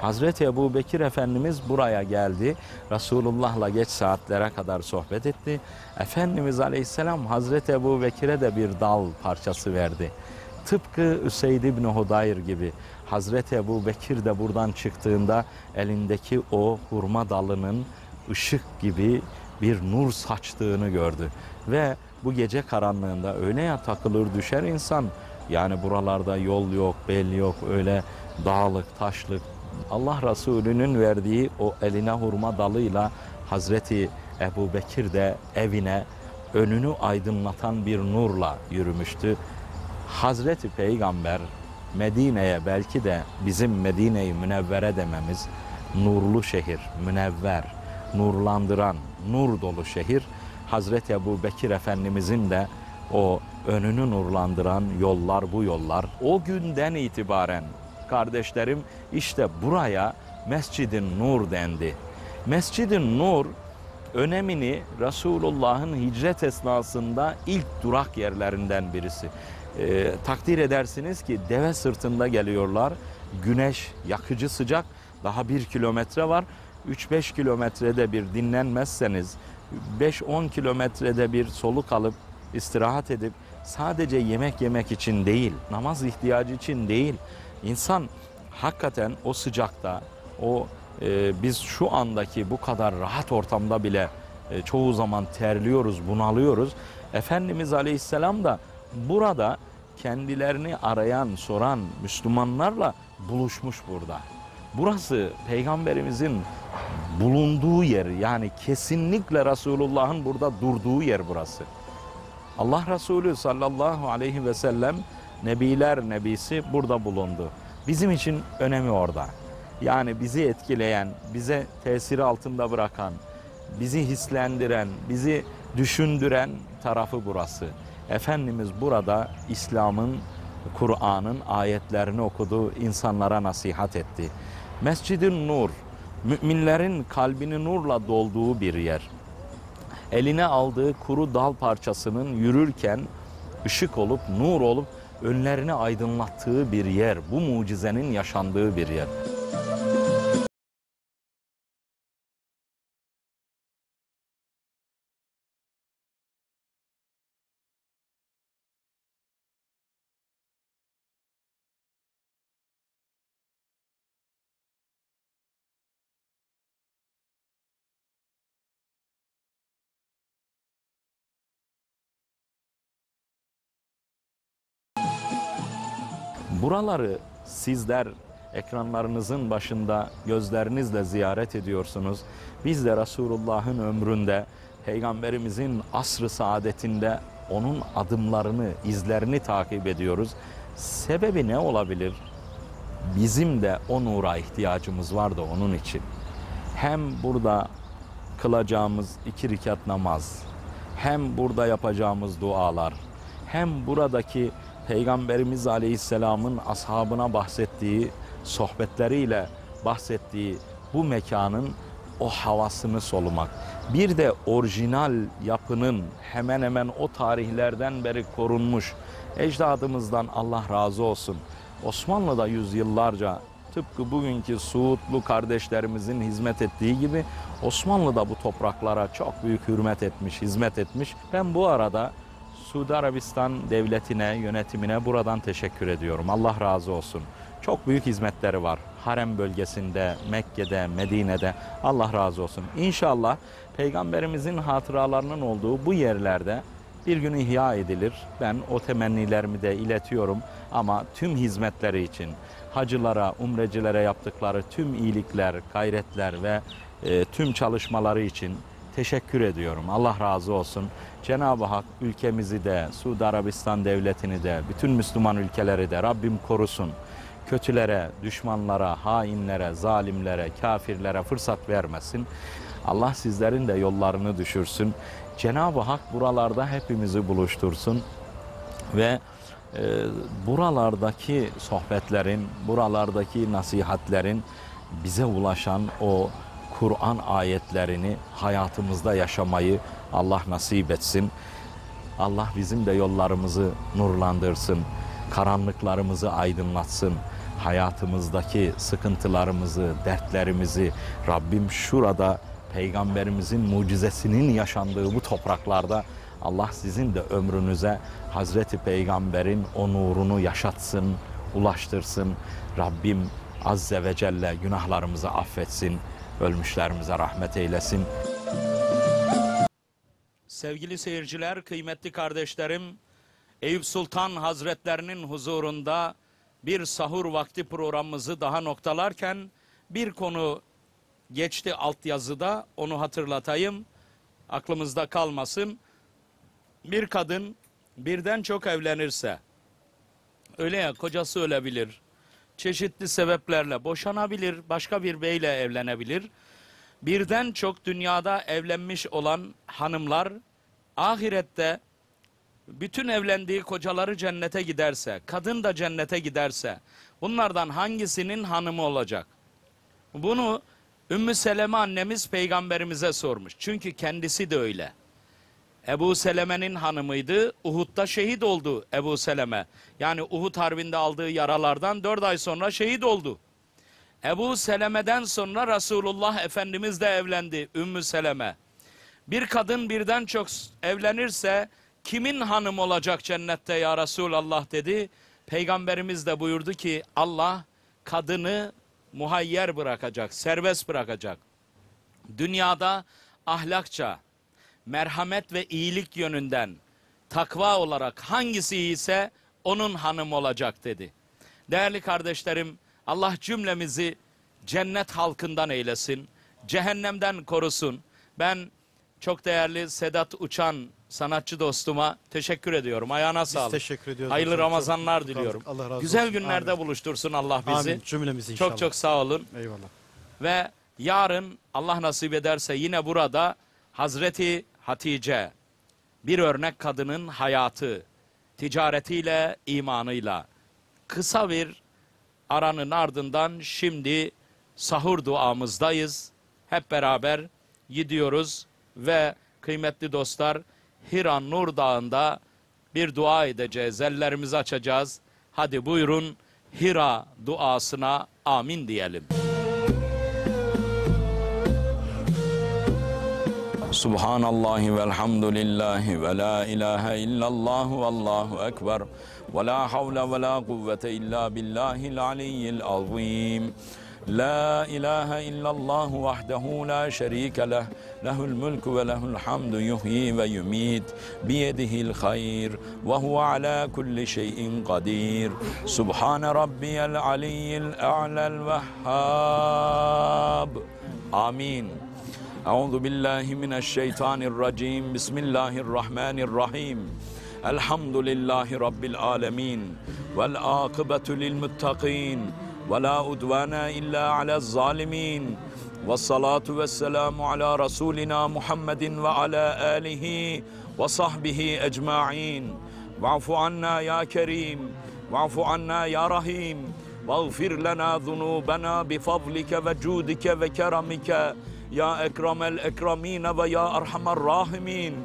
Hazreti Ebu Bekir Efendimiz buraya geldi. Resulullah'la geç saatlere kadar sohbet etti. Efendimiz aleyhisselam Hazreti Ebu Bekir'e de bir dal parçası verdi. Tıpkı Üseyd bin Hudayr gibi Hazreti Ebu Bekir de buradan çıktığında elindeki o hurma dalının ışık gibi bir nur saçtığını gördü. Ve bu gece karanlığında öyle ya takılır düşer insan, yani buralarda yol yok, bel yok, öyle dağlık, taşlık. Allah Resulü'nün verdiği o eline hurma dalıyla Hazreti Ebu Bekir de evine önünü aydınlatan bir nurla yürümüştü. Hazreti Peygamber Medine'ye, belki de bizim Medine-i Münevvere dememiz, nurlu şehir, münevver, nurlandıran, nur dolu şehir, Hazreti Ebu Bekir Efendimizin de o önünü nurlandıran yollar bu yollar. O günden itibaren kardeşlerim, işte buraya Mescid-i Nur dendi. Mescid-i Nur önemini Resulullah'ın hicret esnasında ilk durak yerlerinden birisi. E, takdir edersiniz ki deve sırtında geliyorlar, güneş yakıcı sıcak, daha bir kilometre var. Üç beş kilometrede bir dinlenmezseniz, beş on kilometrede bir soluk alıp istirahat edip, sadece yemek yemek için değil, namaz ihtiyacı için değil, insan hakikaten o sıcakta, o e, biz şu andaki bu kadar rahat ortamda bile e, çoğu zaman terliyoruz, bunalıyoruz. Efendimiz aleyhisselam da burada kendilerini arayan, soran Müslümanlarla buluşmuş burada. Burası Peygamberimizin bulunduğu yer, yani kesinlikle Resulullah'ın burada durduğu yer burası. Allah Resulü sallallahu aleyhi ve sellem, Nebiler Nebisi burada bulundu. Bizim için önemi orada. Yani bizi etkileyen, bize tesiri altında bırakan, bizi hislendiren, bizi düşündüren tarafı burası. Efendimiz burada İslam'ın, Kur'an'ın ayetlerini okudu, insanlara nasihat etti. Mescid-i Nur, müminlerin kalbini nurla dolduğu bir yer. Eline aldığı kuru dal parçasının yürürken ışık olup, nur olup önlerini aydınlattığı bir yer. Bu mucizenin yaşandığı bir yer. Buraları sizler ekranlarınızın başında gözlerinizle ziyaret ediyorsunuz. Biz de Resulullah'ın ömründe, Peygamberimizin asr-ı saadetinde onun adımlarını, izlerini takip ediyoruz. Sebebi ne olabilir? Bizim de o nura ihtiyacımız var da onun için. Hem burada kılacağımız iki rekat namaz, hem burada yapacağımız dualar, hem buradaki Peygamberimiz Aleyhisselam'ın ashabına bahsettiği, sohbetleriyle bahsettiği bu mekanın o havasını solumak. Bir de orijinal yapının hemen hemen o tarihlerden beri korunmuş, ecdadımızdan Allah razı olsun, Osmanlı'da yüzyıllarca tıpkı bugünkü Suudlu kardeşlerimizin hizmet ettiği gibi Osmanlı'da bu topraklara çok büyük hürmet etmiş, hizmet etmiş. Ben bu arada Suudi Arabistan devletine, yönetimine buradan teşekkür ediyorum. Allah razı olsun. Çok büyük hizmetleri var. Harem bölgesinde, Mekke'de, Medine'de. Allah razı olsun. İnşallah Peygamberimizin hatıralarının olduğu bu yerlerde bir gün ihya edilir. Ben o temennilerimi de iletiyorum. Ama tüm hizmetleri için, hacılara, umrecilere yaptıkları tüm iyilikler, gayretler ve e, tüm çalışmaları için teşekkür ediyorum. Allah razı olsun. Cenab-ı Hak ülkemizi de, Suudi Arabistan devletini de, bütün Müslüman ülkeleri de Rabbim korusun. Kötülere, düşmanlara, hainlere, zalimlere, kafirlere fırsat vermesin. Allah sizlerin de yollarını düşürsün. Cenab-ı Hak buralarda hepimizi buluştursun ve e, buralardaki sohbetlerin, buralardaki nasihatlerin bize ulaşan o Kur'an ayetlerini hayatımızda yaşamayı Allah nasip etsin. Allah bizim de yollarımızı nurlandırsın, karanlıklarımızı aydınlatsın. Hayatımızdaki sıkıntılarımızı, dertlerimizi Rabbim şurada Peygamberimizin mucizesinin yaşandığı bu topraklarda Allah sizin de ömrünüze Hazreti Peygamber'in o nurunu yaşatsın, ulaştırsın. Rabbim Azze ve Celle günahlarımızı affetsin, ölmüşlerimize rahmet eylesin. Sevgili seyirciler, kıymetli kardeşlerim, Eyüp Sultan Hazretlerinin huzurunda bir sahur vakti programımızı daha noktalarken bir konu geçti altyazıda, onu hatırlatayım, aklımızda kalmasın. Bir kadın birden çok evlenirse, öyle ya, kocası ölebilir, çeşitli sebeplerle boşanabilir, başka bir beyle evlenebilir. Birden çok dünyada evlenmiş olan hanımlar ahirette bütün evlendiği kocaları cennete giderse, kadın da cennete giderse bunlardan hangisinin hanımı olacak? Bunu Ümmü Seleme annemiz Peygamberimize sormuş. Çünkü kendisi de öyle. Ebu Seleme'nin hanımıydı. Uhud'da şehit oldu Ebu Seleme. Yani Uhud Harbi'nde aldığı yaralardan dört ay sonra şehit oldu. Ebu Seleme'den sonra Resulullah Efendimiz de evlendi, Ümmü Seleme. Bir kadın birden çok evlenirse kimin hanım olacak cennette ya Resulallah dedi. Peygamberimiz de buyurdu ki Allah kadını muhayyer bırakacak, serbest bırakacak. Dünyada ahlakça, merhamet ve iyilik yönünden takva olarak hangisi iyiyse onun hanım olacak dedi. Değerli kardeşlerim, Allah cümlemizi cennet halkından eylesin, cehennemden korusun. Ben çok değerli Sedat Uçan sanatçı dostuma teşekkür ediyorum. Ayağına sağlık. Biz teşekkür ediyoruz. Hayırlı hocam. Ramazanlar çok diliyorum. Allah razı Güzel olsun. Günlerde Amin. Buluştursun Allah bizi. Amin. Cümlemizi inşallah. Çok çok sağ olun. Eyvallah. Ve yarın Allah nasip ederse yine burada Hazreti Hatice, bir örnek kadının hayatı, ticaretiyle, imanıyla. Kısa bir aranın ardından şimdi sahur duamızdayız. Hep beraber gidiyoruz ve kıymetli dostlar, Hira Nur Dağı'nda bir dua edeceğiz, ellerimizi açacağız. Hadi buyurun Hira duasına amin diyelim. Subhanallahi velhamdülillahi ve la ilahe illallahu vallahu ekber ve la havle ve la kuvvete illa billahil aliyyil azim. La ilahe illallahu vahdehu la şerike leh, lehul mülkü ve lehul hamdu yuhyi ve yumit, biyedihil hayr, ve huve ala kulli şeyin kadir. Subhane rabbiyel aliyyil a'lel vehhab. Amin. Euzu billahi mineşşeytanirracim. Bismillahirrahmanirrahim. Elhamdülillahi rabbil alemin. Vel akıbetu lil muttaqin. Ve la udvana illa ala'z-zalimin. Ve salatu ve selamu ala Resulina Muhammedin ve ala alihi ve sahbihi ecma'in. Ve'fu anna ya kerim. Ve'fu anna ya rahim. Ve'ğfir lana zunubana bifadlike ve cudike ve keremike. Ya ekremel ekremine ve ya erhamer rahimin.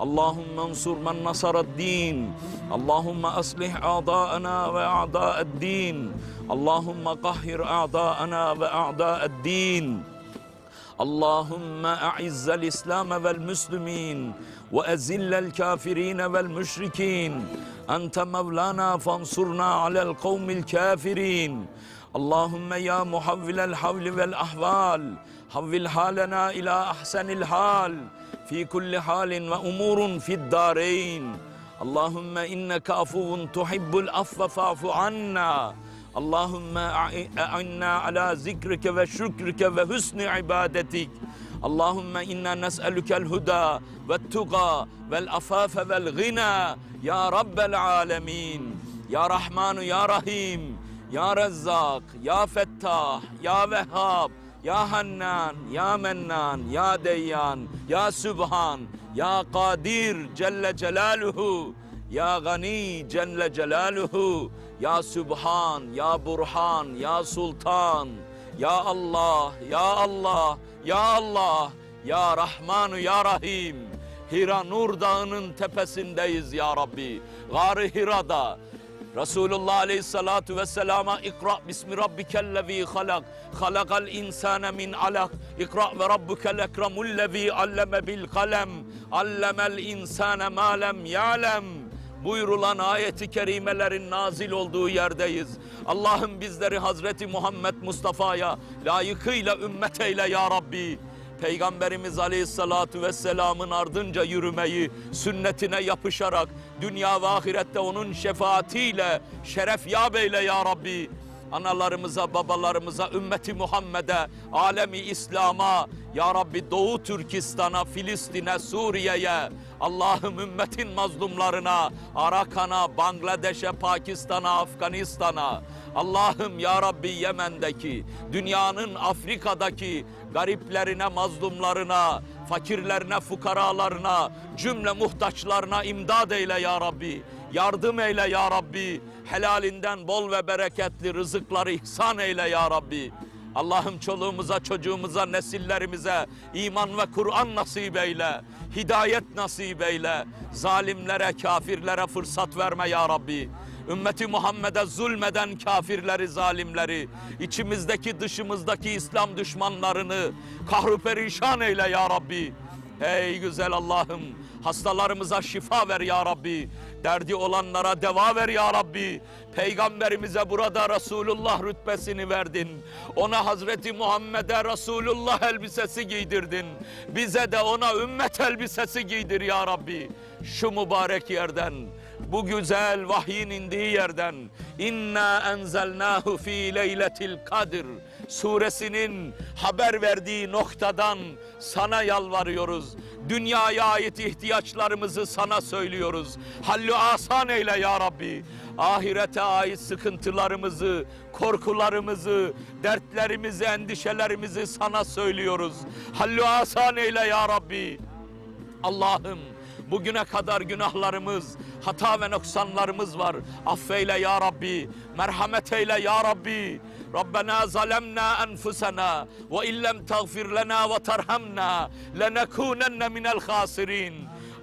Allahümme ensur men nasaraddin. Allahümme aslih a'da'ana ve a'da'eddin. Allahümme kahhir a'da'ana ve a'da'eddin. Allahümme a'izzel islame vel müslümin ve ezillel kafirine vel müşrikin. Ente mevlana fansurna alel kavmil kafirin. Allahümme ya muhavvilel havli vel ahval. Havvil halena ila ahsenil hal. في كل حال وأمور في الدارين. اللهم إنك عفو تحب العفو فاعف عنا. اللهم أعنا على ذكرك وشكرك وحسن عبادتك. اللهم إنا نسألك الهدى والتقى والعفاف والغنى يا رب العالمين. يا رحمن يا رحيم يا رزاق يا فتاح يا وهاب يا حنان يا منان يا ديان يا سبحان يا قادر جل جلاله يا غني جل جلاله يا سبحان يا برهان يا سلطان يا الله يا الله يا الله يا رحمن يا رحيم. Hira Nur Dağı'nın tepesindeyiz ya Rabbi. Gâr-ı Hira'da Resulullah Aleyhissalatu vesselama ikra bismi rabbikellezî halak, halakal insane min alak, ikra ve rabbukel ekremüllezî alleme bil kalem, allemel insane ma lem ya'lem buyurulan ayeti kerimelerin nazil olduğu yerdeyiz. Allah'ım bizleri Hazreti Muhammed Mustafa'ya layıkıyla ümmet eyle ya Rabbi. Peygamberimiz Aleyhissalatu vesselam'ın ardınca yürümeyi, sünnetine yapışarak dünya ve ahirette onun şefaatiyle şeref yâb eyle ya Rabbi. Analarımıza, babalarımıza, ümmeti Muhammed'e, alemi İslam'a, ya Rabbi Doğu Türkistan'a, Filistin'e, Suriye'ye, Allah'ım ümmetin mazlumlarına, Arakan'a, Bangladeş'e, Pakistan'a, Afganistan'a, Allah'ım ya Rabbi Yemen'deki, dünyanın Afrika'daki gariplerine, mazlumlarına, fakirlerine, fukaralarına, cümle muhtaçlarına imdad eyle ya Rabbi. Yardım eyle ya Rabbi. Helalinden bol ve bereketli rızıkları ihsan eyle ya Rabbi. Allah'ım çoluğumuza, çocuğumuza, nesillerimize iman ve Kur'an nasip eyle. Hidayet nasip eyle. Zalimlere, kafirlere fırsat verme ya Rabbi. Ümmeti Muhammed'e zulmeden kafirleri, zalimleri, içimizdeki dışımızdaki İslam düşmanlarını kahruperişan eyle ya Rabbi. Ey güzel Allah'ım, hastalarımıza şifa ver ya Rabbi. Derdi olanlara deva ver ya Rabbi. Peygamberimize burada Resulullah rütbesini verdin. Ona Hazreti Muhammed'e Resulullah elbisesi giydirdin. Bize de ona ümmet elbisesi giydir ya Rabbi. Şu mübarek yerden, bu güzel vahyin indiği yerden, İnna enzelnâhu fî leyletil kadr suresinin haber verdiği noktadan sana yalvarıyoruz. Dünyaya ait ihtiyaçlarımızı sana söylüyoruz. Hallu asan eyle ya Rabbi. Ahirete ait sıkıntılarımızı, korkularımızı, dertlerimizi, endişelerimizi sana söylüyoruz. Hallu asan eyle ya Rabbi. Allah'ım bugüne kadar günahlarımız, hata ve noksanlarımız var. Affeyle ya Rabbi, merhamet eyle ya Rabbi. Rabbena zalemna enfusena ve illem tağfir lena ve terhamna lenekunenne minel hasirin.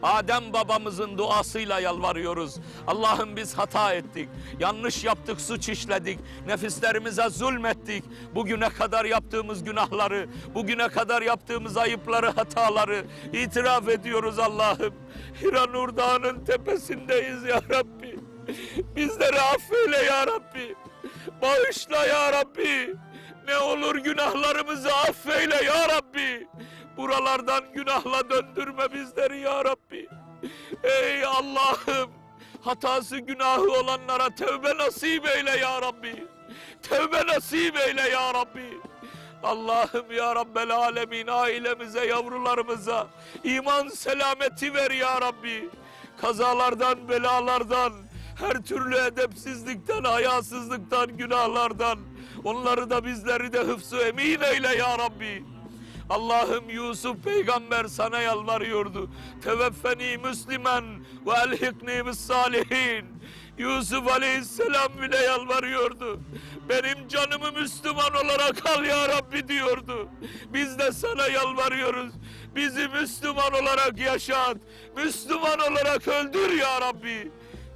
Adem babamızın duasıyla yalvarıyoruz. Allah'ım biz hata ettik, yanlış yaptık, suç işledik, nefislerimize zulmettik. Bugüne kadar yaptığımız günahları, bugüne kadar yaptığımız ayıpları, hataları itiraf ediyoruz Allah'ım. Hira Nur Dağı'nın tepesindeyiz ya Rabbi. Bizleri affeyle ya Rabbi. Bağışla ya Rabbi. Ne olur günahlarımızı affeyle ya Rabbi. Buralardan günahla döndürme bizleri ya Rabbi. Ey Allah'ım, hatası günahı olanlara tövbe nasip eyle ya Rabbi. Tövbe nasip eyle ya Rabbi. Allah'ım ya Rabbel alemin, ailemize, yavrularımıza iman selameti ver ya Rabbi. Kazalardan, belalardan, her türlü edepsizlikten, hayasızlıktan, günahlardan onları da bizleri de hıfz-ı emin eyle ya Rabbi. Allah'ım Yusuf peygamber sana yalvarıyordu. Teveffeni müslimen ve elhikni bis salihin. Yusuf aleyhisselam bile yalvarıyordu. Benim canımı Müslüman olarak al ya Rabbi diyordu. Biz de sana yalvarıyoruz. Bizi Müslüman olarak yaşat. Müslüman olarak öldür ya Rabbi.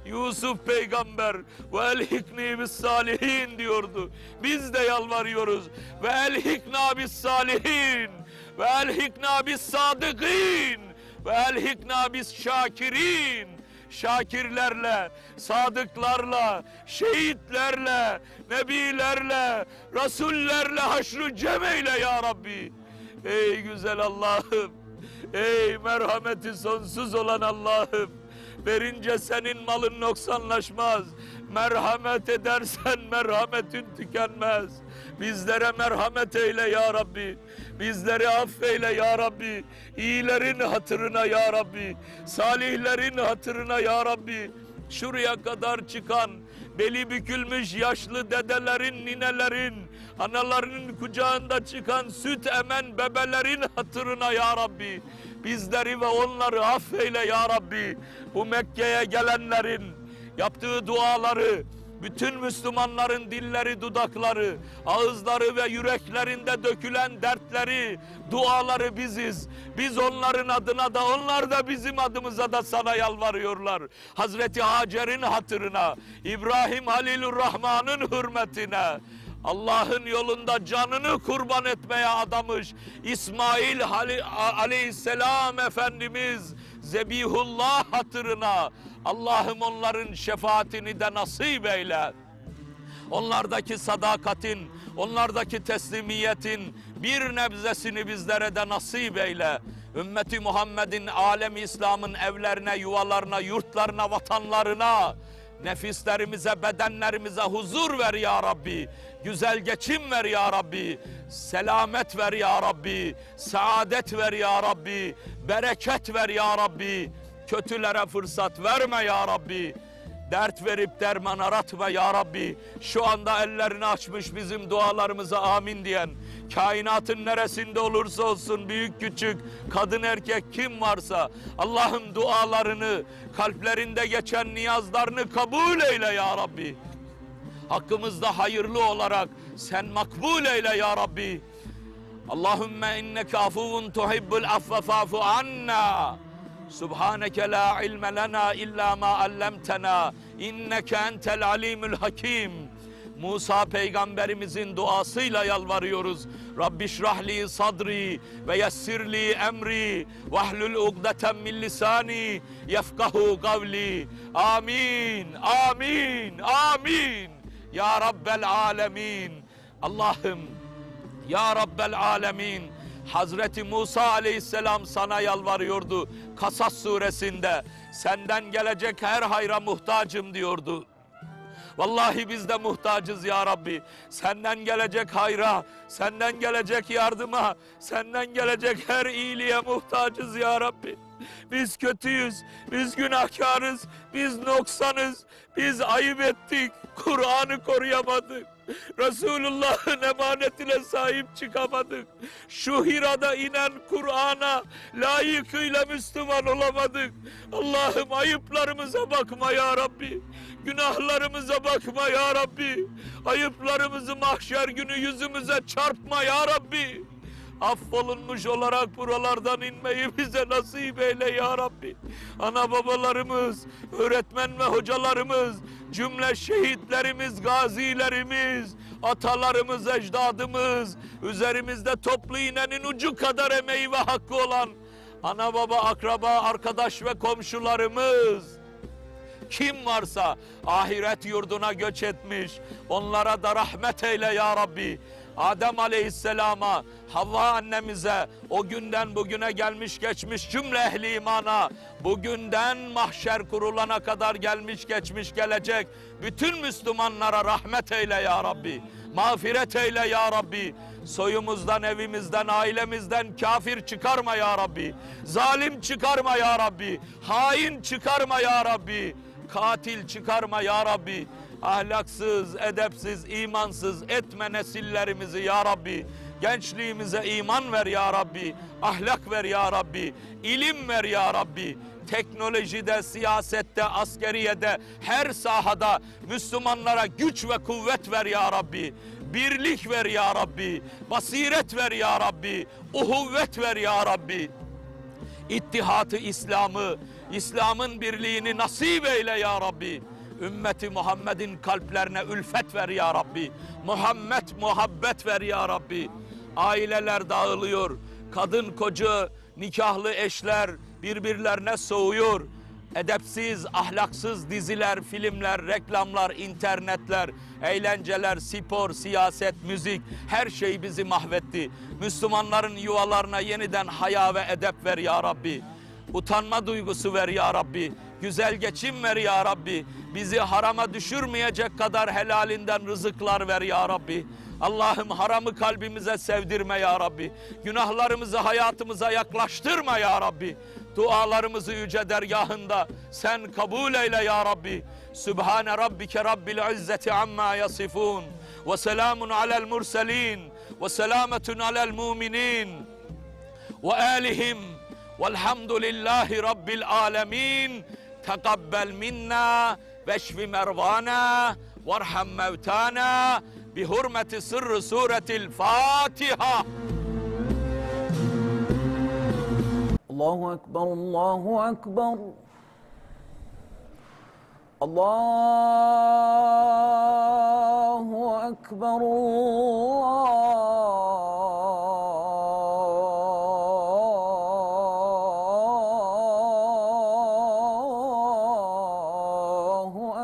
Yusuf peygamber ve elhikni bis salihin diyordu. Biz de yalvarıyoruz. Ve elhikna bis salihin. Ve elhikna bis sadıkin. Ve elhikna bis şakirin. Şakirlerle, sadıklarla, şehitlerle, nebilerle, rasullerle haşru cem eyle ya Rabbi. Ey güzel Allah'ım, ey merhameti sonsuz olan Allah'ım, verince senin malın noksanlaşmaz, merhamet edersen merhametin tükenmez. Bizlere merhamet eyle ya Rabbi. Bizleri affeyle ya Rabbi. İyilerin hatırına ya Rabbi. Salihlerin hatırına ya Rabbi. Şuraya kadar çıkan, beli bükülmüş yaşlı dedelerin, ninelerin, analarının kucağında çıkan süt emen bebelerin hatırına ya Rabbi. Bizleri ve onları affeyle ya Rabbi. Bu Mekke'ye gelenlerin yaptığı duaları, bütün Müslümanların dilleri, dudakları, ağızları ve yüreklerinde dökülen dertleri, duaları biziz. Biz onların adına da, onlar da bizim adımıza da sana yalvarıyorlar. Hazreti Hacer'in hatırına, İbrahim Halilur Rahman'ın hürmetine, Allah'ın yolunda canını kurban etmeye adamış İsmail Aleyhisselam Efendimiz Zebihullah hatırına, Allah'ım onların şefaatini de nasip eyle. Onlardaki sadakatin, onlardaki teslimiyetin bir nebzesini bizlere de nasip eyle. Ümmeti Muhammed'in, alemi İslam'ın evlerine, yuvalarına, yurtlarına, vatanlarına, nefislerimize, bedenlerimize huzur ver ya Rabbi. Güzel geçim ver ya Rabbi. Selamet ver ya Rabbi. Saadet ver ya Rabbi. Bereket ver ya Rabbi. Kötülere fırsat verme ya Rabbi. Dert verip derman aratma ya Rabbi. Şu anda ellerini açmış bizim dualarımıza amin diyen, kainatın neresinde olursa olsun, büyük küçük, kadın erkek kim varsa, Allah'ım dualarını, kalplerinde geçen niyazlarını kabul eyle ya Rabbi. Hakkımızda hayırlı olarak sen makbul eyle ya Rabbi. Allahümme inneke afuvun tuhibbul affe fa'fu anna. Subhaneke la ilme lena illa ma allamtena. İnneke entel alimul hakim. Musa peygamberimizin duasıyla yalvarıyoruz. Rabbi şrahli sadri ve yessirli emri ve ahlul ugdeten min lisani yefkahu kavli. Amin, amin, amin. Ya Rabbel alemin. Allah'ım, ya Rabbel alemin. Hazreti Musa aleyhisselam sana yalvarıyordu Kasas suresinde. Senden gelecek her hayra muhtacım diyordu. Vallahi biz de muhtacız ya Rabbi. Senden gelecek hayra, senden gelecek yardıma, senden gelecek her iyiliğe muhtacız ya Rabbi. Biz kötüyüz, biz günahkarız, biz noksanız, biz ayıp ettik, Kur'an'ı koruyamadık. Resulullah'ın emanetine sahip çıkamadık. Şu Hira'da inen Kur'an'a layıkıyla Müslüman olamadık. Allah'ım ayıplarımıza bakma ya Rabbi. Günahlarımıza bakma ya Rabbi. Ayıplarımızı mahşer günü yüzümüze çarpma ya Rabbi. Affolunmuş olarak buralardan inmeyi bize nasip eyle ya Rabbi. Ana babalarımız, öğretmen ve hocalarımız, cümle şehitlerimiz, gazilerimiz, atalarımız, ecdadımız, üzerimizde toplu iğnenin ucu kadar emeği ve hakkı olan ana baba, akraba, arkadaş ve komşularımız, kim varsa ahiret yurduna göç etmiş, onlara da rahmet eyle ya Rabbi. Adem Aleyhisselam'a, Havva annemize, o günden bugüne gelmiş geçmiş cümle ehli imana, bugünden mahşer kurulana kadar gelmiş geçmiş gelecek bütün Müslümanlara rahmet eyle ya Rabbi, mağfiret eyle ya Rabbi. Soyumuzdan, evimizden, ailemizden kafir çıkarma ya Rabbi. Zalim çıkarma ya Rabbi. Hain çıkarma ya Rabbi. Katil çıkarma ya Rabbi. Ahlaksız, edepsiz, imansız etme nesillerimizi ya Rabbi. Gençliğimize iman ver ya Rabbi. Ahlak ver ya Rabbi. İlim ver ya Rabbi. Teknolojide, siyasette, askeriyede, her sahada Müslümanlara güç ve kuvvet ver ya Rabbi. Birlik ver ya Rabbi, basiret ver ya Rabbi, uhuvvet ver ya Rabbi. İttihat-ı İslam'ı, İslam'ın birliğini nasip eyle ya Rabbi. Ümmeti Muhammed'in kalplerine ülfet ver ya Rabbi. Muhammed muhabbet ver ya Rabbi. Aileler dağılıyor, kadın koca, nikahlı eşler birbirlerine soğuyor. Edepsiz, ahlaksız diziler, filmler, reklamlar, internetler, eğlenceler, spor, siyaset, müzik her şey bizi mahvetti. Müslümanların yuvalarına yeniden haya ve edep ver ya Rabbi. Utanma duygusu ver ya Rabbi. Güzel geçim ver ya Rabbi. Bizi harama düşürmeyecek kadar helalinden rızıklar ver ya Rabbi. Allah'ım haramı kalbimize sevdirme ya Rabbi. Günahlarımızı hayatımıza yaklaştırma ya Rabbi. Dualarımızı yüce dergahında sen kabul eyle ya Rabbi. Sübhane rabbike rabbil izzeti amma yasifun. Ve selamun alel murselin. Ve selametun alel muminin. Ve alihim. Velhamdülillahi rabbil alemin. Tekabbel minna veşfi mervana. Varham mevtana. Bi hurmeti sırrı suretil Fatiha. الله أكبر الله أكبر الله أكبر الله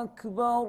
أكبر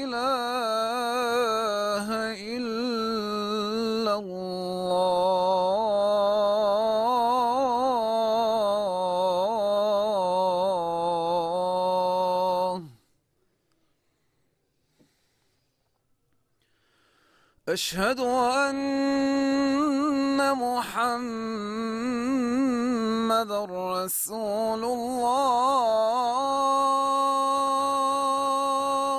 إله إلا الله أشهد أن محمدًا رسول الله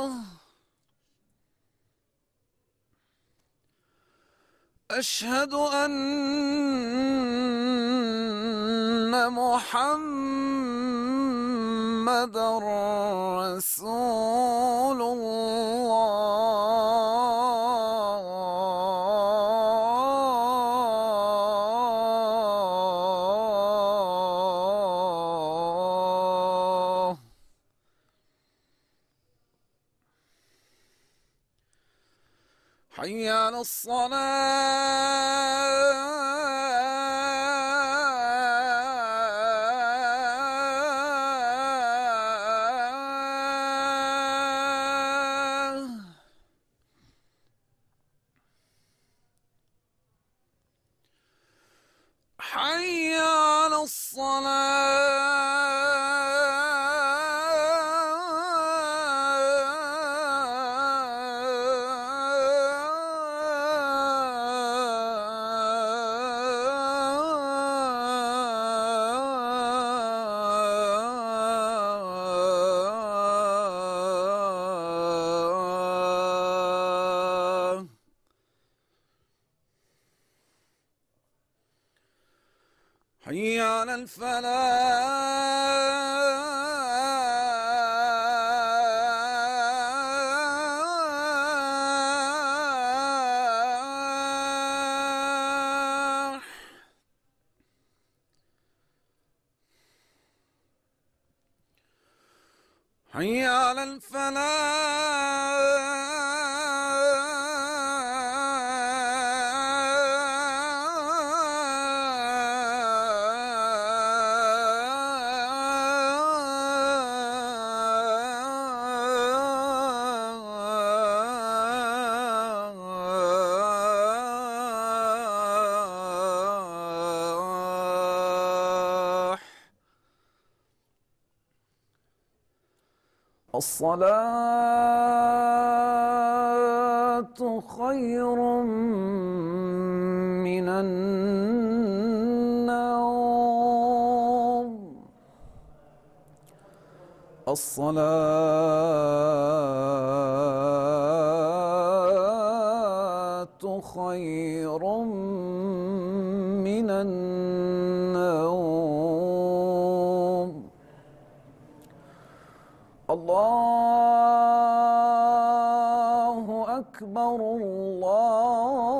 أشهد أن محمدًا رسول الله حي على الصلاة حي على الصلاة حي على الفلاح حي على الصلاة خير من النوم الصلاة خير من النوم الله أكبر الله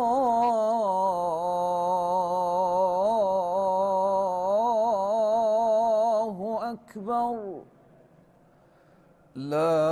أكبر لا